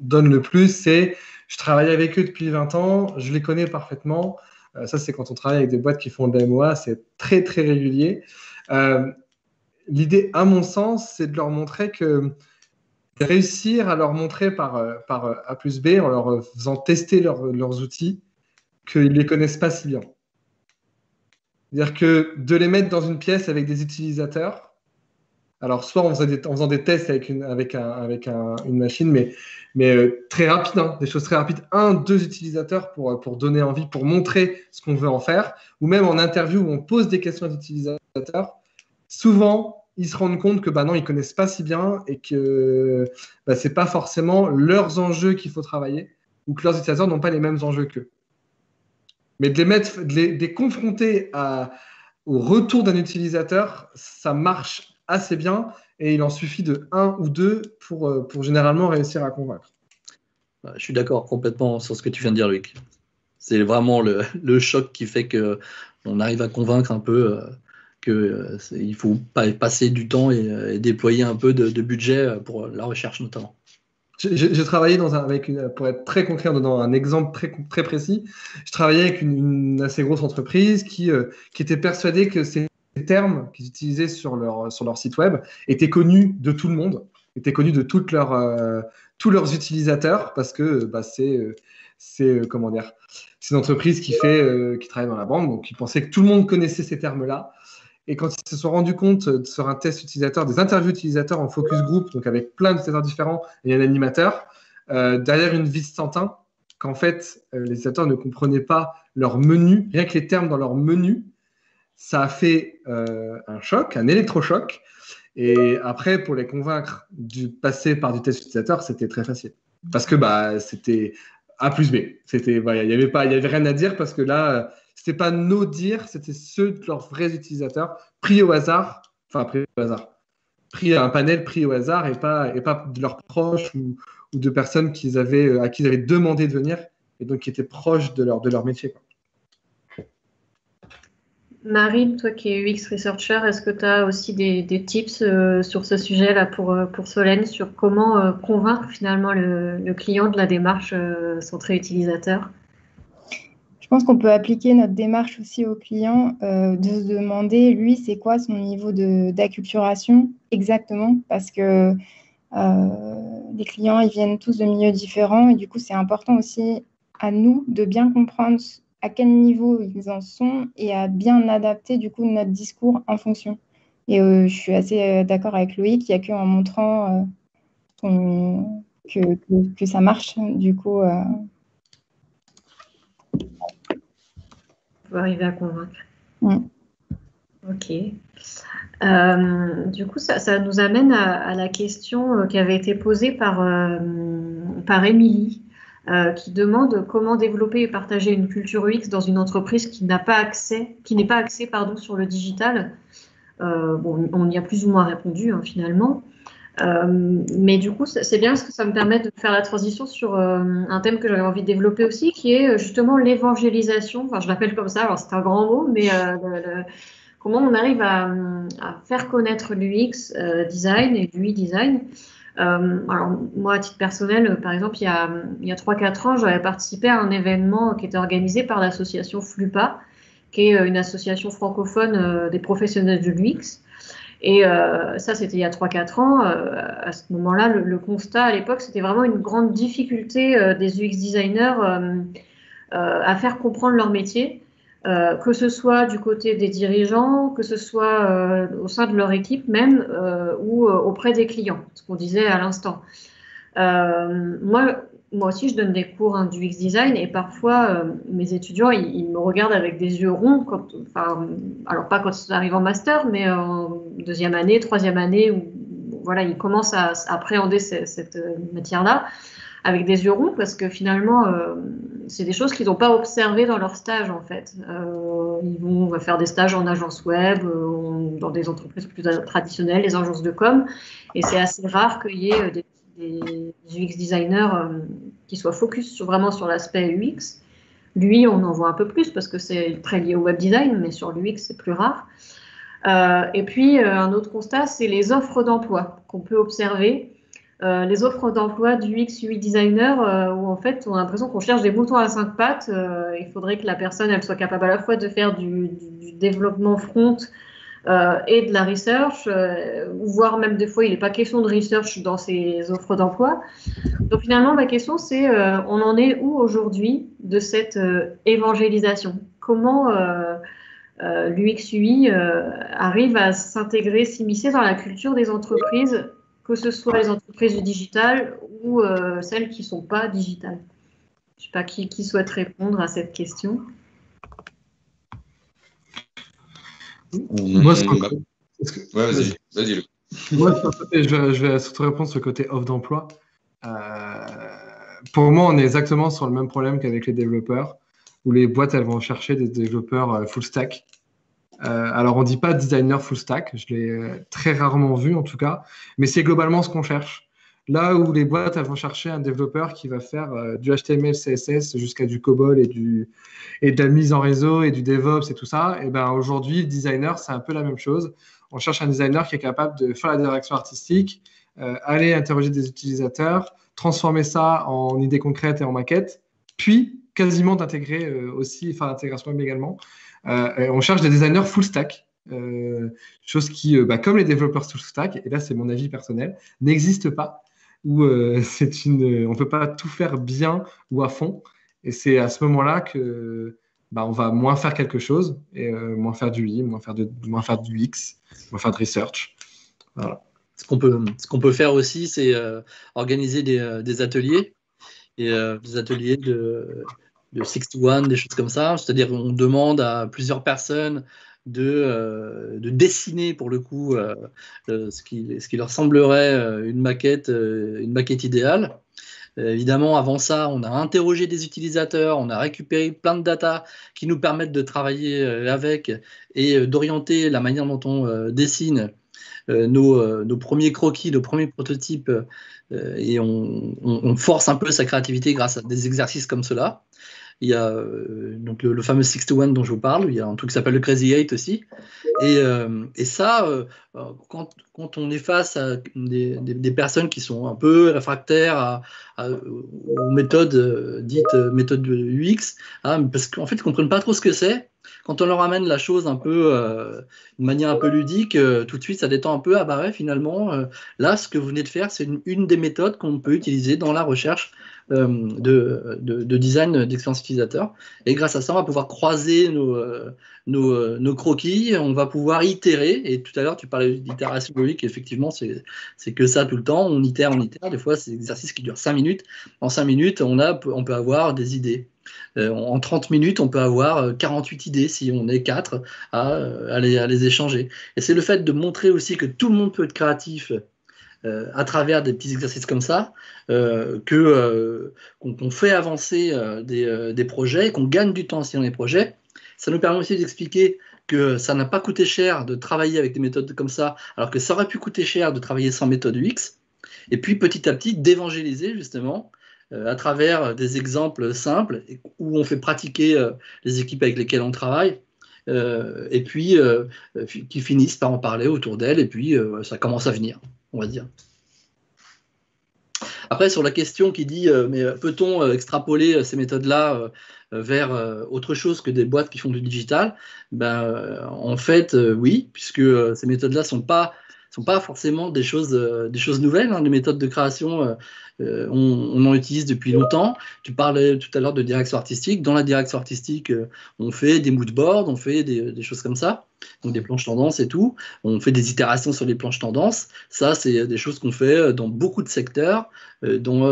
donne le plus, c'est « je travaille avec eux depuis 20 ans, je les connais parfaitement ». Ça, c'est quand on travaille avec des boîtes qui font de la MOA, c'est très, très régulier. L'idée, à mon sens, c'est de leur montrer que réussir à leur montrer par A plus B, en leur faisant tester leurs outils, qu'ils ne les connaissent pas si bien. C'est-à-dire que de les mettre dans une pièce avec des utilisateurs, alors soit en faisant des tests avec une machine, mais très rapide, hein, des choses très rapides, 1, 2 utilisateurs pour donner envie, pour montrer ce qu'on veut en faire, ou même en interview où on pose des questions aux utilisateurs, souvent, ils se rendent compte que bah non, ils ne connaissent pas si bien et que bah, ce n'est pas forcément leurs enjeux qu'il faut travailler ou que leurs utilisateurs n'ont pas les mêmes enjeux qu'eux. Mais de les confronter au retour d'un utilisateur, ça marche assez bien et il en suffit de 1 ou 2 pour généralement réussir à convaincre. Je suis d'accord complètement sur ce que tu viens de dire, Luc. C'est vraiment le choc qui fait qu'on arrive à convaincre un peu... il faut passer du temps et déployer un peu de budget pour la recherche notamment. J'ai travaillé pour être très concret, dans un exemple très, très précis, je travaillais avec une assez grosse entreprise qui était persuadée que ces termes qu'ils utilisaient sur leur site web étaient connus de tout le monde, étaient connus de tous leurs utilisateurs parce que bah, c'est une entreprise qui travaille dans la banque, donc ils pensaient que tout le monde connaissait ces termes-là. Et quand ils se sont rendus compte sur un test utilisateur, des interviews utilisateurs en focus group, donc avec plein d'utilisateurs différents et un animateur, derrière une vis sans teint, qu'en fait, les utilisateurs ne comprenaient pas leur menu, rien que les termes dans leur menu, ça a fait un choc, un électrochoc. Et après, pour les convaincre de passer par du test utilisateur, c'était très facile. Parce que bah, c'était A plus B. Il n'y avait rien à dire parce que là... c'était pas nos dires, c'était ceux de leurs vrais utilisateurs, pris à un panel pris au hasard et pas de leurs proches ou de personnes à qui ils avaient demandé de venir et donc qui étaient proches de leur métier. Marine, toi qui es UX Researcher, est-ce que tu as aussi des tips sur ce sujet-là pour Solène, sur comment convaincre finalement le client de la démarche centrée utilisateur? Je pense qu'on peut appliquer notre démarche aussi au client, de se demander, lui, c'est quoi son niveau d'acculturation exactement, parce que les clients, ils viennent tous de milieux différents, et du coup, c'est important aussi à nous de bien comprendre à quel niveau ils en sont et à bien adapter du coup notre discours en fonction. Et je suis assez d'accord avec Loïc, il n'y a qu'en montrant que ça marche, du coup. On va arriver à convaincre. Oui. Ok. Du coup, ça nous amène à la question qui avait été posée par Émilie. Qui demande comment développer et partager une culture UX dans une entreprise qui n'est pas axée sur le digital. Bon, on y a plus ou moins répondu hein, finalement. Mais du coup, c'est bien parce que ça me permet de faire la transition sur un thème que j'avais envie de développer aussi, qui est justement l'évangélisation. Enfin, je l'appelle comme ça, alors c'est un grand mot, mais comment on arrive à faire connaître l'UX design et l'UI design. Alors, moi, à titre personnel, par exemple, il y a 3-4 ans, j'avais participé à un événement qui était organisé par l'association FLUPA, qui est une association francophone des professionnels de l'UX. Et ça, c'était il y a 3-4 ans. À ce moment-là, le constat à l'époque, c'était vraiment une grande difficulté des UX designers à faire comprendre leur métier, que ce soit du côté des dirigeants, que ce soit au sein de leur équipe même, ou auprès des clients, ce qu'on disait à l'instant. Moi aussi, je donne des cours hein, d'UX design et parfois, mes étudiants, ils me regardent avec des yeux ronds, alors pas quand ils arrivent en master, mais en deuxième année, troisième année, où voilà, ils commencent à appréhender cette matière-là, avec des yeux ronds, parce que finalement, c'est des choses qu'ils n'ont pas observées dans leur stage, en fait. On va faire des stages en agence web, dans des entreprises plus traditionnelles, les agences de com, et c'est assez rare qu'il y ait des UX designers qui soient focus vraiment sur l'aspect UX. Lui, on en voit un peu plus, parce que c'est très lié au web design, mais sur l'UX, c'est plus rare. Et puis, un autre constat, c'est les offres d'emploi qu'on peut observer. Les offres d'emploi du UX UI designer où en fait on a l'impression qu'on cherche des moutons à 5 pattes. Il faudrait que la personne elle soit capable à la fois de faire du développement front et de la research, voire même des fois il n'est pas question de research dans ces offres d'emploi. Donc finalement ma question c'est on en est où aujourd'hui de cette évangélisation? Comment l'UX UI arrive à s'intégrer, s'immiscer dans la culture des entreprises, que ce soit les entreprises digitales ou celles qui ne sont pas digitales? Je ne sais pas qui souhaite répondre à cette question. Moi, je vais surtout répondre sur le côté offre d'emploi. Pour moi, on est exactement sur le même problème qu'avec les développeurs, où les boîtes elles vont chercher des développeurs full stack. Alors, on ne dit pas designer full stack, je l'ai très rarement vu en tout cas, mais c'est globalement ce qu'on cherche. Là où les boîtes elles vont chercher un développeur qui va faire du HTML, CSS jusqu'à du COBOL et de la mise en réseau et du DevOps et tout ça, et ben aujourd'hui, le designer, c'est un peu la même chose. On cherche un designer qui est capable de faire la direction artistique, aller interroger des utilisateurs, transformer ça en idées concrètes et en maquettes, puis quasiment d'intégrer aussi, enfin l'intégration web également. On cherche des designers full stack, chose qui, comme les développeurs full stack, et là c'est mon avis personnel, n'existe pas, où on ne peut pas tout faire bien ou à fond, et c'est à ce moment-là que on va moins faire quelque chose, et moins faire du UI, moins faire du X, moins faire de research. Voilà. Ce qu'on peut faire aussi, c'est organiser des ateliers, et des ateliers de 6-to-1, des choses comme ça, c'est-à-dire on demande à plusieurs personnes de dessiner pour le coup ce qui leur semblerait une maquette idéale. Évidemment, avant ça, on a interrogé des utilisateurs, on a récupéré plein de data qui nous permettent de travailler avec et d'orienter la manière dont on dessine nos premiers croquis, nos premiers prototypes, et on force un peu sa créativité grâce à des exercices comme cela. Il y a donc le fameux 61 dont je vous parle, il y a un truc qui s'appelle le Crazy 8 aussi. Et ça, quand on est face à des personnes qui sont un peu réfractaires aux méthodes dites méthodes UX, hein, parce qu'en fait, ils ne comprennent pas trop ce que c'est. Quand on leur amène la chose un peu, de manière un peu ludique, tout de suite, ça détend un peu. Ah bah ouais, finalement, là, ce que vous venez de faire, c'est une des méthodes qu'on peut utiliser dans la recherche de design d'expérience utilisateur. Et grâce à ça, on va pouvoir croiser nos croquis, on va pouvoir itérer. Et tout à l'heure, tu parlais d'itération logique. Effectivement, c'est que ça tout le temps. On itère, on itère. Des fois, c'est des exercices qui durent 5 minutes. En 5 minutes, on peut avoir des idées. En 30 minutes, on peut avoir 48 idées si on est 4 à les échanger. Et c'est le fait de montrer aussi que tout le monde peut être créatif à travers des petits exercices comme ça, qu'on fait avancer des projets, qu'on gagne du temps aussi dans les projets. Ça nous permet aussi d'expliquer que ça n'a pas coûté cher de travailler avec des méthodes comme ça, alors que ça aurait pu coûter cher de travailler sans méthode UX. Et puis petit à petit, d'évangéliser justement à travers des exemples simples où on fait pratiquer les équipes avec lesquelles on travaille et puis qui finissent par en parler autour d'elles et puis ça commence à venir, on va dire. Après, sur la question qui dit mais peut-on extrapoler ces méthodes-là vers autre chose que des boîtes qui font du digital, ben, en fait, oui, puisque ces méthodes-là ne sont pas forcément des choses nouvelles, hein. Les méthodes de création, on en utilise depuis longtemps. Tu parlais tout à l'heure de direction artistique. Dans la direction artistique, on fait des moodboards, on fait des choses comme ça, donc des planches tendances et tout. On fait des itérations sur les planches tendances. Ça, c'est des choses qu'on fait dans beaucoup de secteurs, dans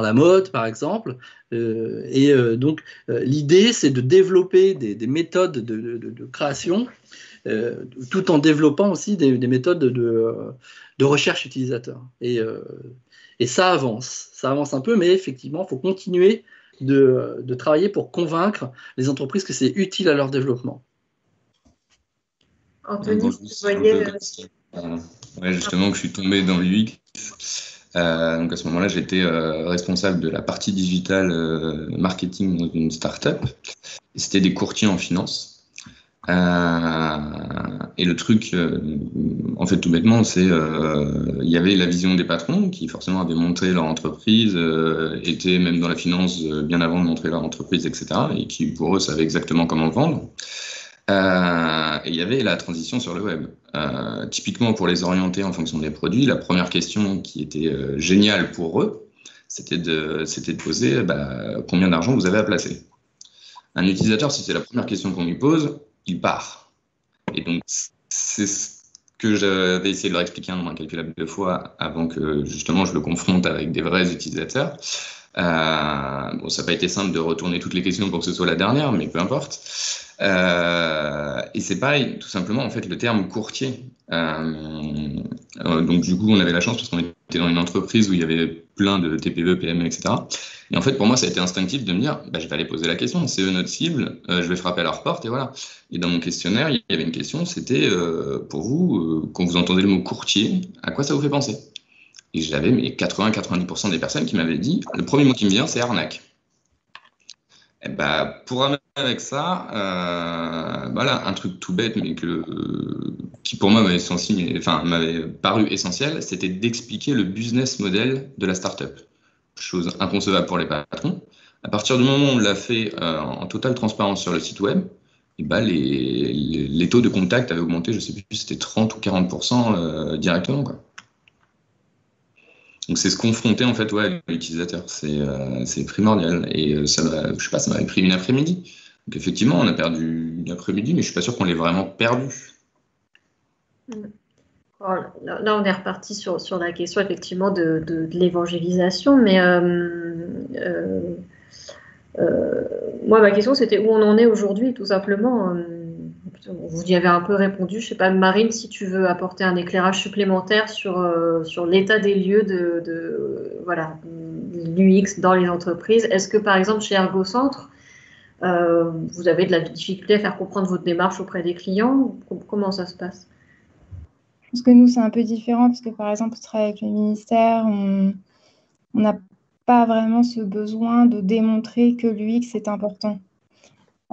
la mode, par exemple. Donc, l'idée, c'est de développer des méthodes de création tout en développant aussi des méthodes de recherche utilisateur. Et ça avance un peu, mais effectivement, il faut continuer de travailler pour convaincre les entreprises que c'est utile à leur développement. Anthony, vous voyez... Ouais, justement, que je suis tombé dans l'UX. Donc à ce moment-là, j'étais responsable de la partie digitale marketing dans une start-up. C'était des courtiers en finance. Et le truc, en fait, tout bêtement, c'est il y avait la vision des patrons qui forcément avaient monté leur entreprise, étaient même dans la finance bien avant de monter leur entreprise, etc. Et qui, pour eux, savaient exactement comment le vendre. Et il y avait la transition sur le web. Typiquement, pour les orienter en fonction des produits, la première question qui était géniale pour eux, c'était de poser combien d'argent vous avez à placer. Un utilisateur, si c'est la première question qu'on lui pose, il part. Et donc, c'est ce que j'avais essayé de leur expliquer un nombre incalculable de fois avant que, justement, je le confronte avec des vrais utilisateurs. Bon, ça n'a pas été simple de retourner toutes les questions pour que ce soit la dernière, mais peu importe. Et c'est pareil, tout simplement, en fait, le terme courtier. Donc, du coup, on avait la chance parce qu'on était dans une entreprise où il y avait plein de TPE, PME, etc. Et en fait, pour moi, ça a été instinctif de me dire, je vais aller poser la question, c'est eux notre cible, je vais frapper à leur porte, et voilà. Et dans mon questionnaire, il y avait une question, c'était, pour vous, quand vous entendez le mot courtier, à quoi ça vous fait penser? Et j'avais 80-90% des personnes qui m'avaient dit, le premier mot qui me vient, c'est arnaque. Et pour amener avec ça, voilà, un truc tout bête, mais qui pour moi m'avait paru essentiel, c'était d'expliquer le business model de la start-up. Chose inconcevable pour les patrons. À partir du moment où on l'a fait en totale transparence sur le site web, et les taux de contact avaient augmenté, je ne sais plus, c'était 30 ou 40% directement, quoi. Donc c'est se confronter en fait à l'utilisateur, c'est primordial et ça m'avait pris une après-midi. Donc effectivement on a perdu une après-midi, mais je suis pas sûr qu'on l'ait vraiment perdu. Là on est reparti sur la question effectivement de l'évangélisation, mais moi ma question c'était où on en est aujourd'hui tout simplement. Vous y avez un peu répondu, je ne sais pas, Marine, si tu veux apporter un éclairage supplémentaire sur l'état des lieux de l'UX dans les entreprises. Est-ce que, par exemple, chez ErgoCentre, vous avez de la difficulté à faire comprendre votre démarche auprès des clients? Comment ça se passe? Je pense que nous, c'est un peu différent, parce que, par exemple, on travaille avec le ministère, on n'a pas vraiment ce besoin de démontrer que l'UX est important.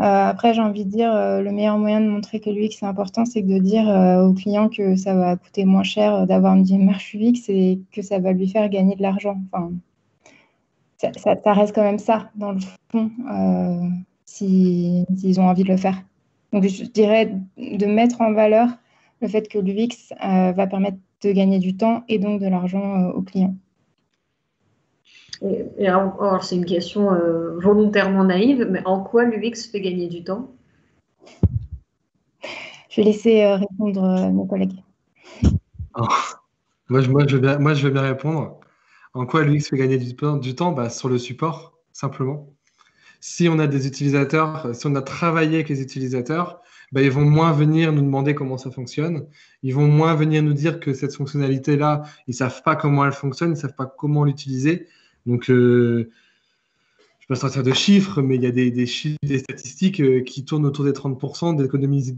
Après, j'ai envie de dire, le meilleur moyen de montrer que l'UX est important, c'est de dire au client que ça va coûter moins cher d'avoir une démarche UX et que ça va lui faire gagner de l'argent. Enfin, ça reste quand même ça, dans le fond, s'ils ont envie de le faire. Donc, je dirais de mettre en valeur le fait que l'UX va permettre de gagner du temps et donc de l'argent au client. Et alors, c'est une question volontairement naïve, mais en quoi l'UX fait gagner du temps? Je vais laisser répondre mon collègue. Oh, moi, je veux bien répondre. En quoi l'UX fait gagner du temps? Bah, sur le support, simplement. Si on a des utilisateurs, si on a travaillé avec les utilisateurs, bah, ils vont moins venir nous demander comment ça fonctionne. Ils vont moins venir nous dire que cette fonctionnalité-là, ils ne savent pas comment elle fonctionne, ils ne savent pas comment l'utiliser. Donc, je ne vais pas sortir de chiffres, mais il y a des statistiques qui tournent autour des 30%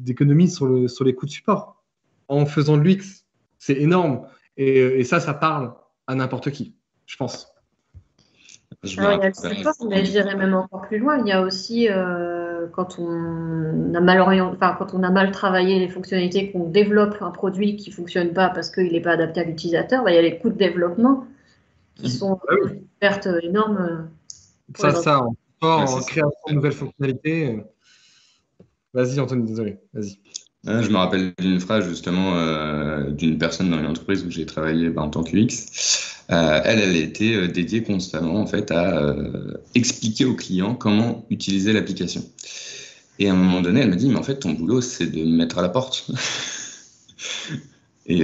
d'économies sur les coûts de support en faisant de l'UX. C'est énorme. Et ça parle à n'importe qui, je pense. Alors, il y a le support, mais je dirais même encore plus loin. Il y a aussi, quand on a mal travaillé les fonctionnalités, qu'on développe un produit qui ne fonctionne pas parce qu'il n'est pas adapté à l'utilisateur, bah, il y a les coûts de développement qui sont une perte énorme. Ça, en support, en création de nouvelles fonctionnalités. Vas-y, Anthony, désolé, vas-y. Je me rappelle d'une phrase justement d'une personne dans une entreprise où j'ai travaillé en tant que UX. Elle était dédiée constamment en fait à expliquer aux clients comment utiliser l'application. Et à un moment donné, elle m'a dit « mais en fait, ton boulot, c'est de me mettre à la porte. » Et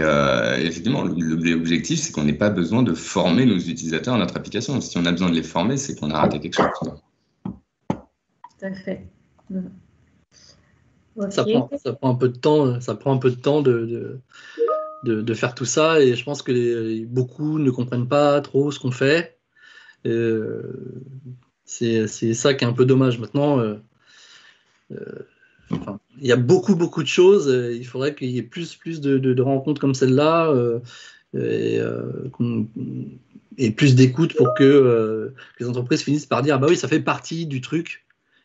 effectivement, l'objectif, c'est qu'on n'ait pas besoin de former nos utilisateurs à notre application. Si on a besoin de les former, c'est qu'on a raté quelque chose. Tout à fait. Mmh. Okay. Ça prend un peu de temps, de faire tout ça, et je pense que beaucoup ne comprennent pas trop ce qu'on fait. C'est ça qui est un peu dommage. Maintenant, il y a beaucoup de choses. Il faudrait qu'il y ait plus de rencontres comme celle-là et plus d'écoute pour que les entreprises finissent par dire « ah bah oui, ça fait partie du truc ».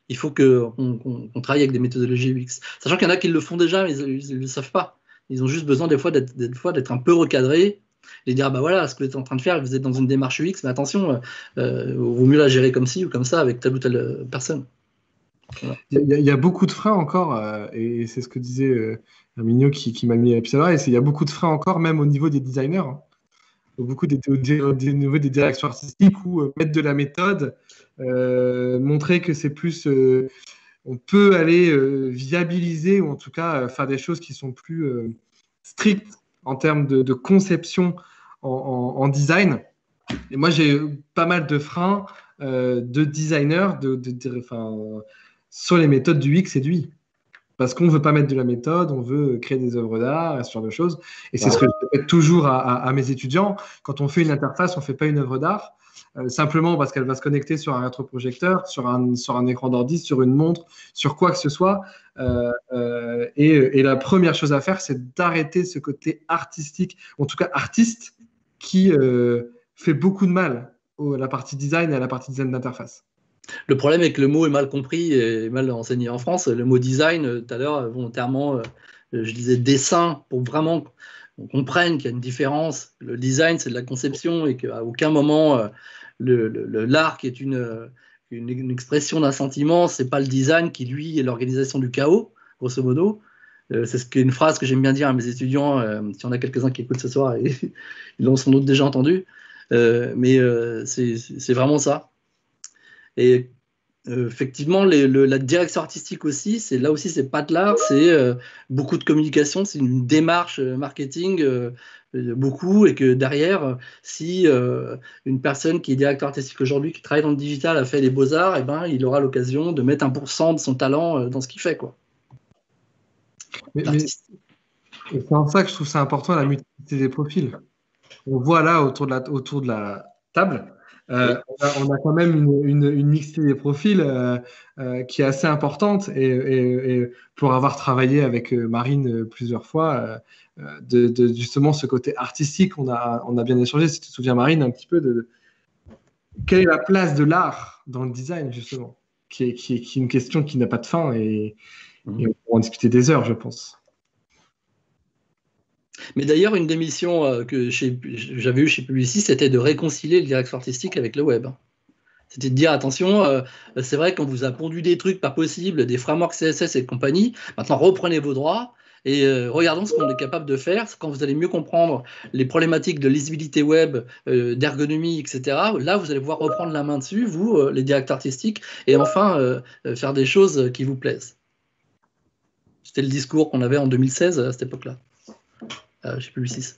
Il faut qu'on travaille avec des méthodologies UX. Sachant qu'il y en a qui le font déjà, mais ils ne le savent pas. Ils ont juste besoin des fois d'être un peu recadrés et dire, ah bah voilà, ce que vous êtes en train de faire, vous êtes dans une démarche UX, mais attention, vaut mieux la gérer comme ci ou comme ça avec telle ou telle personne. Voilà. Il y a beaucoup de freins encore, et c'est ce que disait Erminio qui m'a mis à pied à l'oreille, il y a beaucoup de freins encore, même au niveau des designers, hein. Au niveau des directions artistiques où mettre de la méthode, montrer que c'est plus on peut aller viabiliser ou en tout cas faire des choses qui sont plus strictes en termes de conception en design. Et moi j'ai pas mal de freins de designers sur les méthodes du X et du Y. Parce qu'on ne veut pas mettre de la méthode, on veut créer des œuvres d'art, ce genre de choses. Et c'est ce que je répète toujours à mes étudiants. Quand on fait une interface, on ne fait pas une œuvre d'art, simplement parce qu'elle va se connecter sur un rétroprojecteur, sur un écran d'ordi, sur une montre, sur quoi que ce soit. Et la première chose à faire, c'est d'arrêter ce côté artistique, en tout cas artiste, qui fait beaucoup de mal à la partie design et à la partie design d'interface. Le problème est que le mot est mal compris et mal enseigné en France. Le mot design, tout à l'heure, volontairement, je disais dessin pour vraiment qu'on comprenne qu'il y a une différence. Le design, c'est de la conception et qu'à aucun moment, l'art qui est une expression d'un sentiment, ce n'est pas le design qui, lui, est l'organisation du chaos, grosso modo. C'est une phrase que j'aime bien dire à mes étudiants, si on a quelques-uns qui écoutent ce soir, et ils l'ont sans doute déjà entendu, mais c'est vraiment ça. Et effectivement, la direction artistique aussi, c'est là aussi, c'est pas de l'art, c'est beaucoup de communication, c'est une démarche marketing, beaucoup, et que derrière, si une personne qui est directeur artistique aujourd'hui, qui travaille dans le digital, a fait les beaux-arts, eh ben, il aura l'occasion de mettre 1% de son talent dans ce qu'il fait, quoi. Mais c'est en ça que je trouve ça important, la multiplicité des profils. On voit là, autour de la table, on a quand même une mixité des profils qui est assez importante et pour avoir travaillé avec Marine plusieurs fois justement ce côté artistique, on a bien échangé, si tu te souviens Marine un petit peu Quelle est la place de l'art dans le design, justement, qui est une question qui n'a pas de fin et on pourra en discuter des heures, je pense. Mais d'ailleurs, une des missions que j'avais eue chez Publicis, c'était de réconcilier le direction artistique avec le web. C'était de dire, attention, c'est vrai qu'on vous a pondu des trucs pas possibles, des frameworks CSS et compagnie, maintenant reprenez vos droits et regardons ce qu'on est capable de faire. Quand vous allez mieux comprendre les problématiques de lisibilité web, d'ergonomie, etc., là, vous allez pouvoir reprendre la main dessus, vous, les directeurs artistiques, et enfin faire des choses qui vous plaisent. C'était le discours qu'on avait en 2016, à cette époque-là, chez Publicis.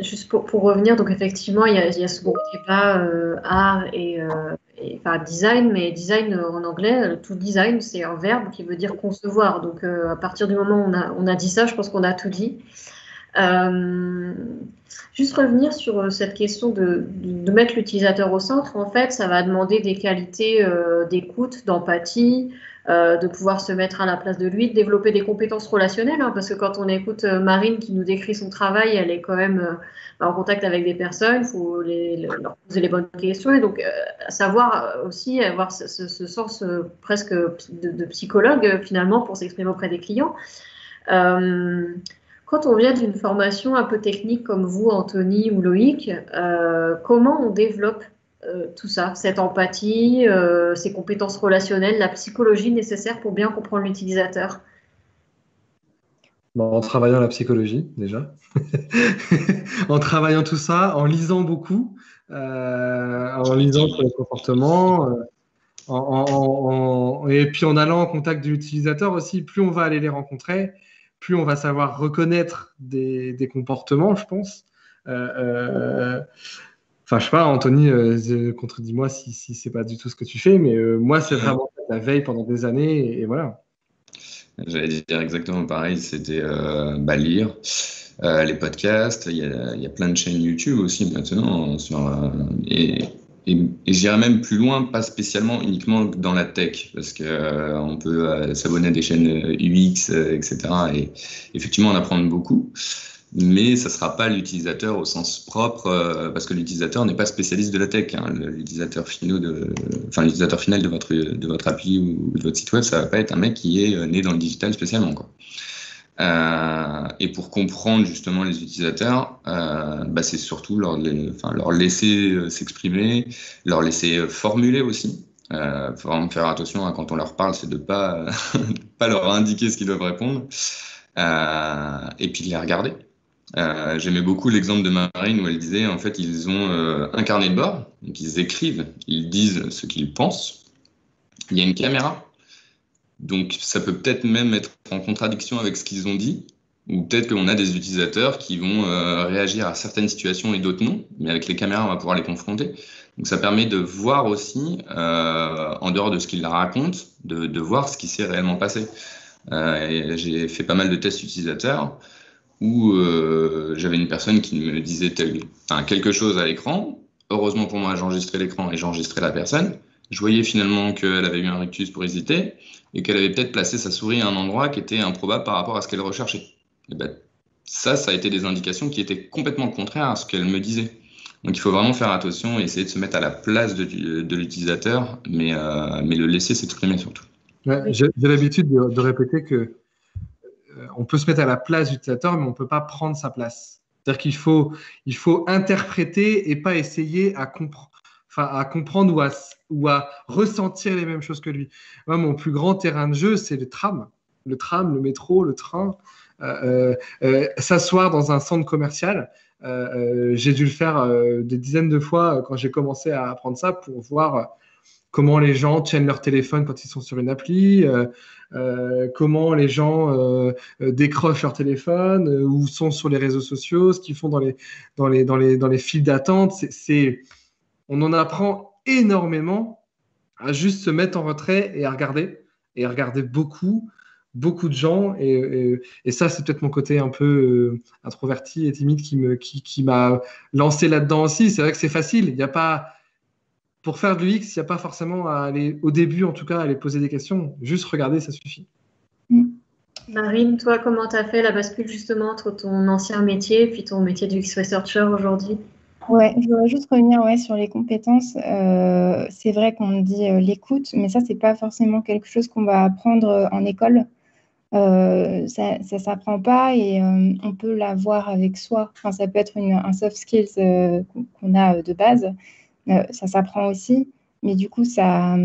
Juste pour revenir, donc effectivement, il y a ce gros débat art et enfin, design, mais design en anglais, to design, c'est un verbe qui veut dire concevoir. Donc à partir du moment où on a dit ça, je pense qu'on a tout dit. Juste revenir sur cette question de mettre l'utilisateur au centre, en fait, ça va demander des qualités d'écoute, d'empathie, de pouvoir se mettre à la place de lui, de développer des compétences relationnelles, hein, parce que quand on écoute Marine qui nous décrit son travail, elle est quand même en contact avec des personnes, il faut leur poser les bonnes questions, et donc savoir aussi avoir ce sens presque de psychologue, finalement, pour s'exprimer auprès des clients. Quand on vient d'une formation un peu technique comme vous, Anthony ou Loïc, comment on développe tout ça, cette empathie, ces compétences relationnelles, la psychologie nécessaire pour bien comprendre l'utilisateur? En travaillant la psychologie, déjà. En travaillant tout ça, en lisant beaucoup, en lisant sur les comportements, et puis en allant en contact de l'utilisateur aussi, plus on va aller les rencontrer, plus on va savoir reconnaître des comportements, je pense. Enfin, je sais pas, Anthony, contredis-moi si c'est pas du tout ce que tu fais, mais moi, c'est vraiment la veille pendant des années, et voilà. J'allais dire exactement pareil, c'était lire, les podcasts, il y a plein de chaînes YouTube aussi maintenant, et j'irais même plus loin, pas spécialement uniquement dans la tech, parce qu'on peut s'abonner à des chaînes UX, etc. Et effectivement, en apprendre beaucoup, mais ça ne sera pas l'utilisateur au sens propre, parce que l'utilisateur n'est pas spécialiste de la tech. Hein. L'utilisateur final de votre appli ou de votre site web, ça ne va pas être un mec qui est né dans le digital spécialement, quoi. Et pour comprendre justement les utilisateurs, c'est surtout leur laisser s'exprimer, leur laisser formuler aussi. Faut vraiment faire attention à quand on leur parle, c'est de ne pas, pas leur indiquer ce qu'ils doivent répondre, et puis de les regarder. J'aimais beaucoup l'exemple de Marine où elle disait en fait ils ont un carnet de bord, donc ils écrivent, ils disent ce qu'ils pensent, il y a une caméra. Donc, ça peut peut-être même être en contradiction avec ce qu'ils ont dit, ou peut-être qu'on a des utilisateurs qui vont réagir à certaines situations et d'autres non, mais avec les caméras, on va pouvoir les confronter. Donc, ça permet de voir aussi, en dehors de ce qu'ils racontent, de voir ce qui s'est réellement passé. J'ai fait pas mal de tests utilisateurs où j'avais une personne qui me disait quelque chose à l'écran. Heureusement pour moi, j'enregistrais l'écran et j'enregistrais la personne. Je voyais finalement qu'elle avait eu un rictus pour hésiter et qu'elle avait peut-être placé sa souris à un endroit qui était improbable par rapport à ce qu'elle recherchait. Et ça a été des indications qui étaient complètement contraires à ce qu'elle me disait. Donc, il faut vraiment faire attention et essayer de se mettre à la place de l'utilisateur, mais le laisser s'exprimer surtout. Ouais, j'ai l'habitude de répéter que on peut se mettre à la place du utilisateur, mais on ne peut pas prendre sa place. C'est-à-dire qu'il faut interpréter et pas essayer à comprendre ou à ressentir les mêmes choses que lui. Moi, mon plus grand terrain de jeu, c'est le tram. Le tram, le métro, le train. S'asseoir dans un centre commercial, j'ai dû le faire des dizaines de fois quand j'ai commencé à apprendre ça pour voir comment les gens tiennent leur téléphone quand ils sont sur une appli, comment les gens décrochent leur téléphone ou sont sur les réseaux sociaux, ce qu'ils font dans les files d'attente. On en apprend énormément à juste se mettre en retrait et à regarder beaucoup de gens. Et ça, c'est peut-être mon côté un peu introverti et timide qui m'a lancé là-dedans aussi. C'est vrai que c'est facile. Pour faire de l'UX, il n'y a pas forcément à aller, au début en tout cas, à aller poser des questions. Juste regarder, ça suffit. Marine, toi, comment tu as fait la bascule justement entre ton ancien métier et puis ton métier de UX Researcher aujourd'hui? Ouais, je voudrais juste revenir sur les compétences. C'est vrai qu'on dit l'écoute, mais ça, c'est pas forcément quelque chose qu'on va apprendre en école. Ça s'apprend pas et on peut l'avoir avec soi. Enfin, ça peut être un soft skills qu'on a de base. Ça s'apprend aussi, mais du coup, ça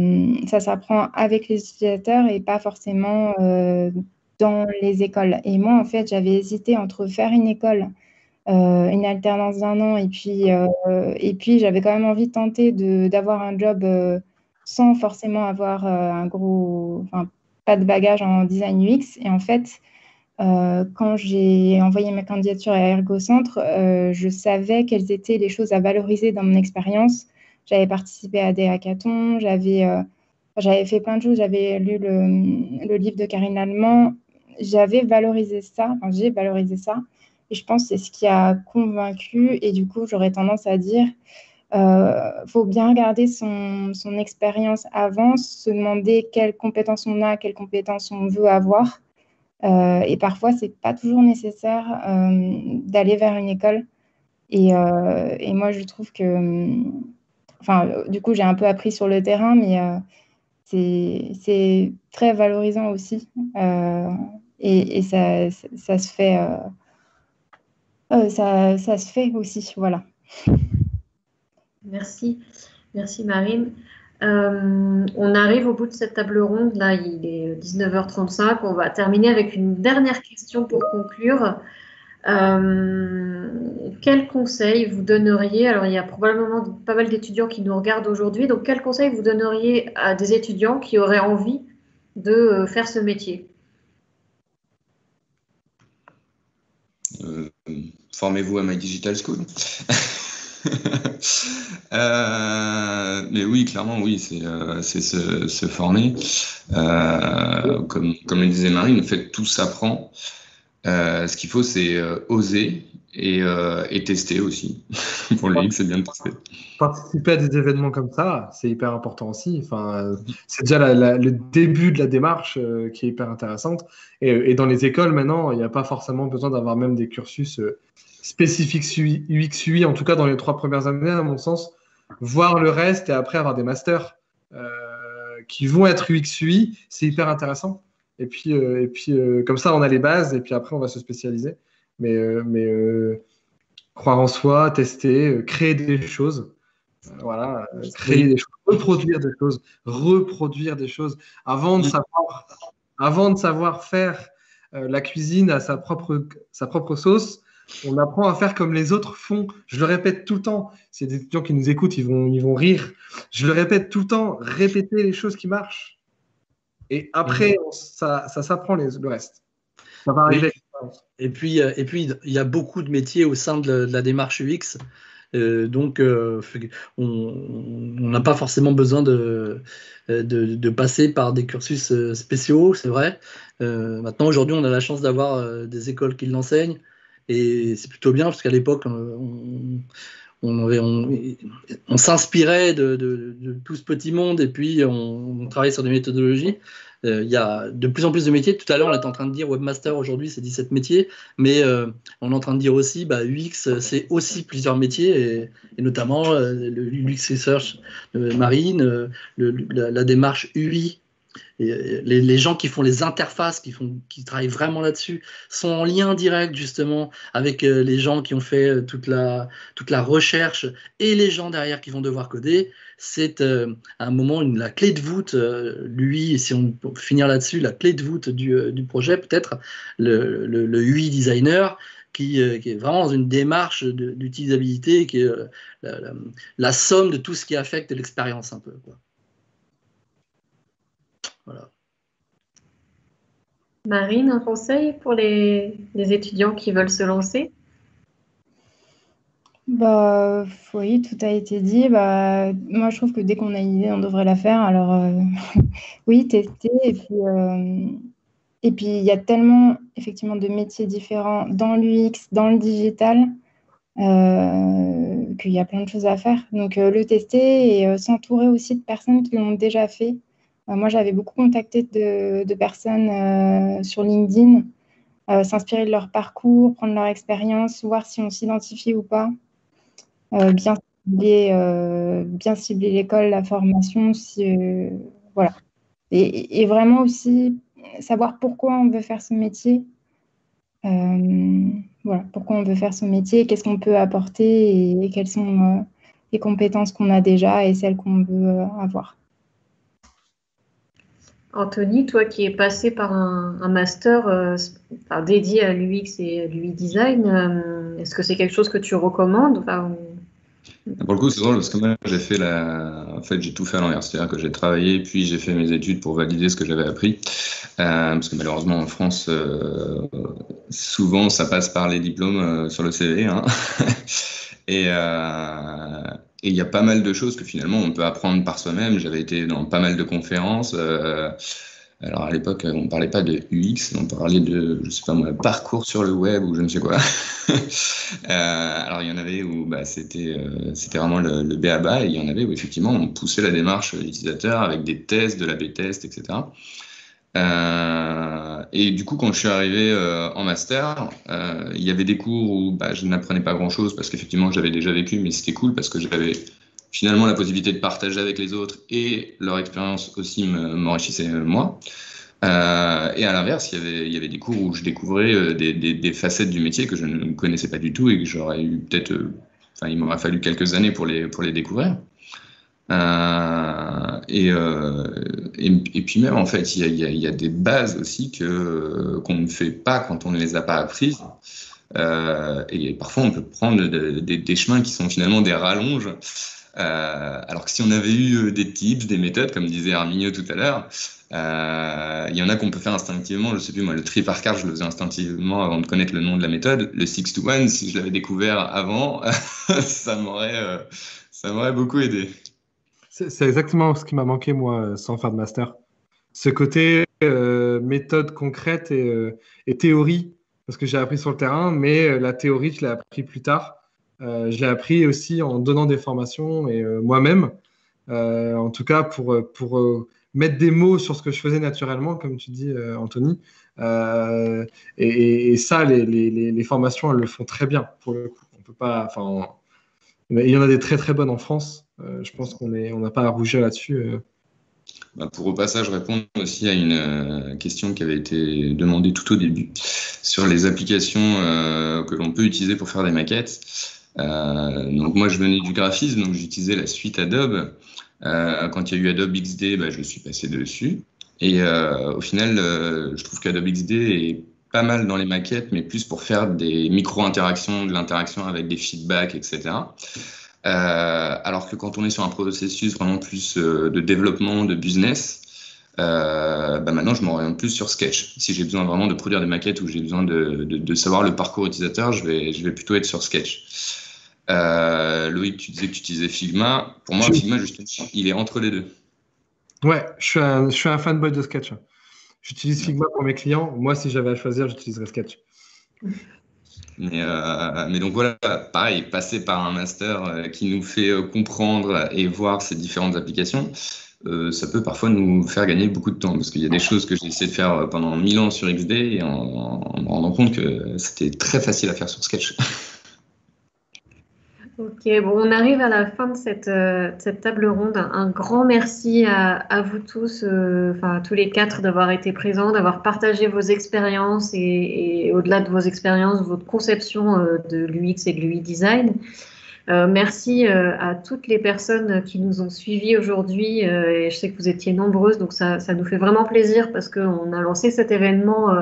s'apprend avec les utilisateurs et pas forcément dans les écoles. Et moi, en fait, j'avais hésité entre faire une école, une alternance d'un an, et puis j'avais quand même envie de tenter d'avoir un job sans forcément avoir pas de bagage en design UX. Et en fait, quand j'ai envoyé ma candidature à ErgoCentre, je savais quelles étaient les choses à valoriser dans mon expérience. J'avais participé à des hackathons, j'avais fait plein de choses, j'avais lu le livre de Karine Allemand, j'ai valorisé ça. Et je pense que c'est ce qui a convaincu. Et du coup, j'aurais tendance à dire faut bien regarder son expérience avant, se demander quelles compétences on a, quelles compétences on veut avoir. Et parfois, ce n'est pas toujours nécessaire d'aller vers une école. Et moi, je trouve que... Enfin, du coup, j'ai un peu appris sur le terrain, mais c'est très valorisant aussi. Et ça se fait... ça se fait aussi, voilà. Merci Marine. On arrive au bout de cette table ronde, là il est 19h35, on va terminer avec une dernière question pour conclure. Quel conseil vous donneriez, alors il y a probablement pas mal d'étudiants qui nous regardent aujourd'hui, donc quel conseil vous donneriez à des étudiants qui auraient envie de faire ce métier? Formez-vous à MyDigitalSchool. Mais oui, clairement, oui, c'est se former. Comme le disait Marine, en fait, tout s'apprend. Ce qu'il faut, c'est oser et tester aussi. Pour le c'est bien de tester. Participer à des événements comme ça, c'est hyper important aussi. Enfin, c'est déjà le début de la démarche qui est hyper intéressante. Et dans les écoles, maintenant, il n'y a pas forcément besoin d'avoir même des cursus spécifiques UX/UI, en tout cas dans les 3 premières années, à mon sens, voir le reste et après avoir des masters qui vont être UX/UI, c'est hyper intéressant. Et puis, comme ça, on a les bases et puis après, on va se spécialiser. Mais croire en soi, tester, créer des choses. Voilà, créer des choses, reproduire des choses, Avant de savoir faire la cuisine à sa propre sauce, on apprend à faire comme les autres font. Je le répète tout le temps. S'il y a des étudiants qui nous écoutent, ils vont rire. Je le répète tout le temps, répétez les choses qui marchent. Et après, ça s'apprend le reste. Ça va arriver. Et puis, il y a beaucoup de métiers au sein de la démarche UX. Donc, on n'a pas forcément besoin de passer par des cursus spéciaux, c'est vrai. Maintenant, aujourd'hui, on a la chance d'avoir des écoles qui l'enseignent. Et c'est plutôt bien, parce qu'à l'époque, on s'inspirait de tout ce petit monde et puis on travaillait sur des méthodologies. Il y a de plus en plus de métiers. Tout à l'heure, on était en train de dire webmaster, aujourd'hui, c'est 17 métiers. Mais on est en train de dire aussi UX, c'est aussi plusieurs métiers, et notamment le UX Research de Marine, la démarche UI. Et les gens qui font les interfaces, qui travaillent vraiment là-dessus, sont en lien direct justement avec les gens qui ont fait toute la recherche et les gens derrière qui vont devoir coder. C'est à un moment la clé de voûte, si on peut finir là-dessus, la clé de voûte du projet, peut-être le UI designer qui est vraiment dans une démarche d'utilisabilité, qui est la somme de tout ce qui affecte l'expérience un peu, quoi. Voilà. Marine, un conseil pour les étudiants qui veulent se lancer? Oui, tout a été dit. Moi, je trouve que dès qu'on a une idée, on devrait la faire. Alors, oui, tester. Et puis, il y a tellement, effectivement, de métiers différents dans l'UX, dans le digital, qu'il y a plein de choses à faire. Donc, le tester et s'entourer aussi de personnes qui l'ont déjà fait. Moi, j'avais beaucoup contacté de personnes sur LinkedIn, s'inspirer de leur parcours, prendre leur expérience, voir si on s'identifie ou pas, bien cibler l'école, la formation, si, voilà. Et vraiment aussi savoir pourquoi on veut faire ce métier. Voilà, pourquoi on veut faire son métier, qu'est-ce qu'on peut apporter et quelles sont les compétences qu'on a déjà et celles qu'on veut avoir. Anthony, toi qui es passé par un master dédié à l'UX et à l'UI design, est-ce que c'est quelque chose que tu recommandes? Pour le coup, c'est drôle parce que moi j'ai fait j'ai tout fait à l'envers, c'est-à-dire que j'ai travaillé puis j'ai fait mes études pour valider ce que j'avais appris, parce que malheureusement en France souvent ça passe par les diplômes sur le CV, hein. Et il y a pas mal de choses que finalement on peut apprendre par soi-même. J'avais été dans pas mal de conférences. Alors à l'époque, on ne parlait pas de UX, on parlait de, je sais pas moi, parcours sur le web ou je ne sais quoi. Alors il y en avait où c'était vraiment le B.A.B.A. et il y en avait où effectivement on poussait la démarche utilisateur avec des tests, de l'A/B test, etc. Et du coup, quand je suis arrivé en master, il y avait des cours où je n'apprenais pas grand-chose parce qu'effectivement j'avais déjà vécu, mais c'était cool parce que j'avais finalement la possibilité de partager avec les autres et leur expérience aussi m'enrichissait moi. Et à l'inverse, il y avait des cours où je découvrais des facettes du métier que je ne connaissais pas du tout et que j'aurais eu peut-être, il m'aurait fallu quelques années pour les découvrir. Et puis même en fait, il y a des bases aussi qu'on ne fait pas quand on ne les a pas apprises. Et parfois on peut prendre des chemins qui sont finalement des rallonges. Alors que si on avait eu des tips, des méthodes, comme disait Erminio tout à l'heure, il y en a qu'on peut faire instinctivement. Je ne sais plus, moi, le tri par carte, je le faisais instinctivement avant de connaître le nom de la méthode. Le 6-to-1, si je l'avais découvert avant, ça m'aurait beaucoup aidé. C'est exactement ce qui m'a manqué, moi, sans faire de master. Ce côté méthode concrète et théorie, parce que j'ai appris sur le terrain, mais la théorie, je l'ai appris plus tard. Je l'ai appris aussi en donnant des formations et moi-même, en tout cas pour mettre des mots sur ce que je faisais naturellement, comme tu dis, Anthony. Et ça, les formations, elles le font très bien pour le coup. On peut pas, il y en a des très très bonnes en France. Je pense qu'on n'a pas à rougir là-dessus. Pour au passage répondre aussi à une question qui avait été demandée tout au début sur les applications que l'on peut utiliser pour faire des maquettes. Donc moi je venais du graphisme, donc j'utilisais la suite Adobe. Quand il y a eu Adobe XD, je suis passé dessus. Et au final, je trouve qu'Adobe XD est pas mal dans les maquettes, mais plus pour faire des micro-interactions, de l'interaction avec des feedbacks, etc. Alors que quand on est sur un processus vraiment plus de développement, de business, maintenant je m'oriente plus sur Sketch. Si j'ai besoin vraiment de produire des maquettes ou j'ai besoin de savoir le parcours utilisateur, je vais plutôt être sur Sketch. Loïc, tu disais que tu utilisais Figma. Pour moi, Figma, justement, il est entre les deux. Ouais, je suis un fanboy de Sketch. J'utilise Figma pour mes clients. Moi, si j'avais à choisir, j'utiliserais Sketch. Mais donc voilà, pareil, passer par un master qui nous fait comprendre et voir ces différentes applications, ça peut parfois nous faire gagner beaucoup de temps, parce qu'il y a des choses que j'ai essayé de faire pendant 1000 ans sur XD et en me rendant compte que c'était très facile à faire sur Sketch. Ok, bon, on arrive à la fin de cette table ronde. Un grand merci à vous tous, à tous les quatre, d'avoir été présents, d'avoir partagé vos expériences et au-delà de vos expériences, votre conception de l'UX et de l'UI design. Merci à toutes les personnes qui nous ont suivis aujourd'hui. Et je sais que vous étiez nombreuses, donc ça nous fait vraiment plaisir parce qu'on a lancé cet événement.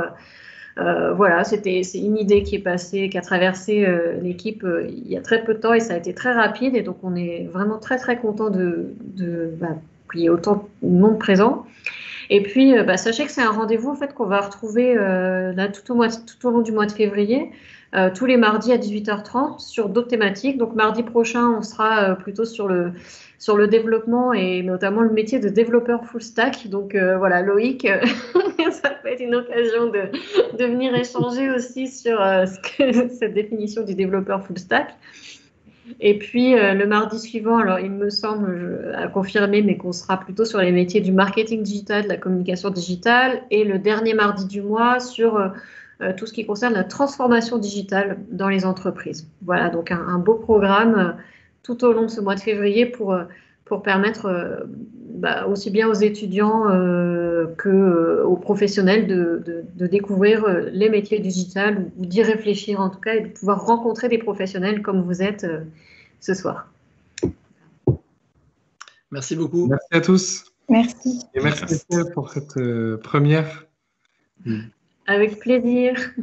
Voilà, c'est une idée qui est passée, qui a traversé l'équipe il y a très peu de temps et ça a été très rapide. Et donc, on est vraiment très, très content qu'il y ait autant de monde présent. Et puis, sachez que c'est un rendez-vous en fait, qu'on va retrouver là, tout au long du mois de février, tous les mardis à 18h30 sur d'autres thématiques. Donc, mardi prochain, on sera plutôt sur le développement et notamment le métier de développeur full stack. Donc voilà, Loïc, ça peut être une occasion de venir échanger aussi sur cette définition du développeur full stack. Et puis, le mardi suivant, alors il me semble à confirmer, mais qu'on sera plutôt sur les métiers du marketing digital, de la communication digitale, et le dernier mardi du mois sur tout ce qui concerne la transformation digitale dans les entreprises. Voilà, donc un beau programme tout au long de ce mois de février pour permettre aussi bien aux étudiants qu'aux professionnels de découvrir les métiers digitales ou d'y réfléchir en tout cas et de pouvoir rencontrer des professionnels comme vous êtes ce soir. Merci beaucoup. Merci à tous. Merci. Et merci pour cette première. Avec plaisir.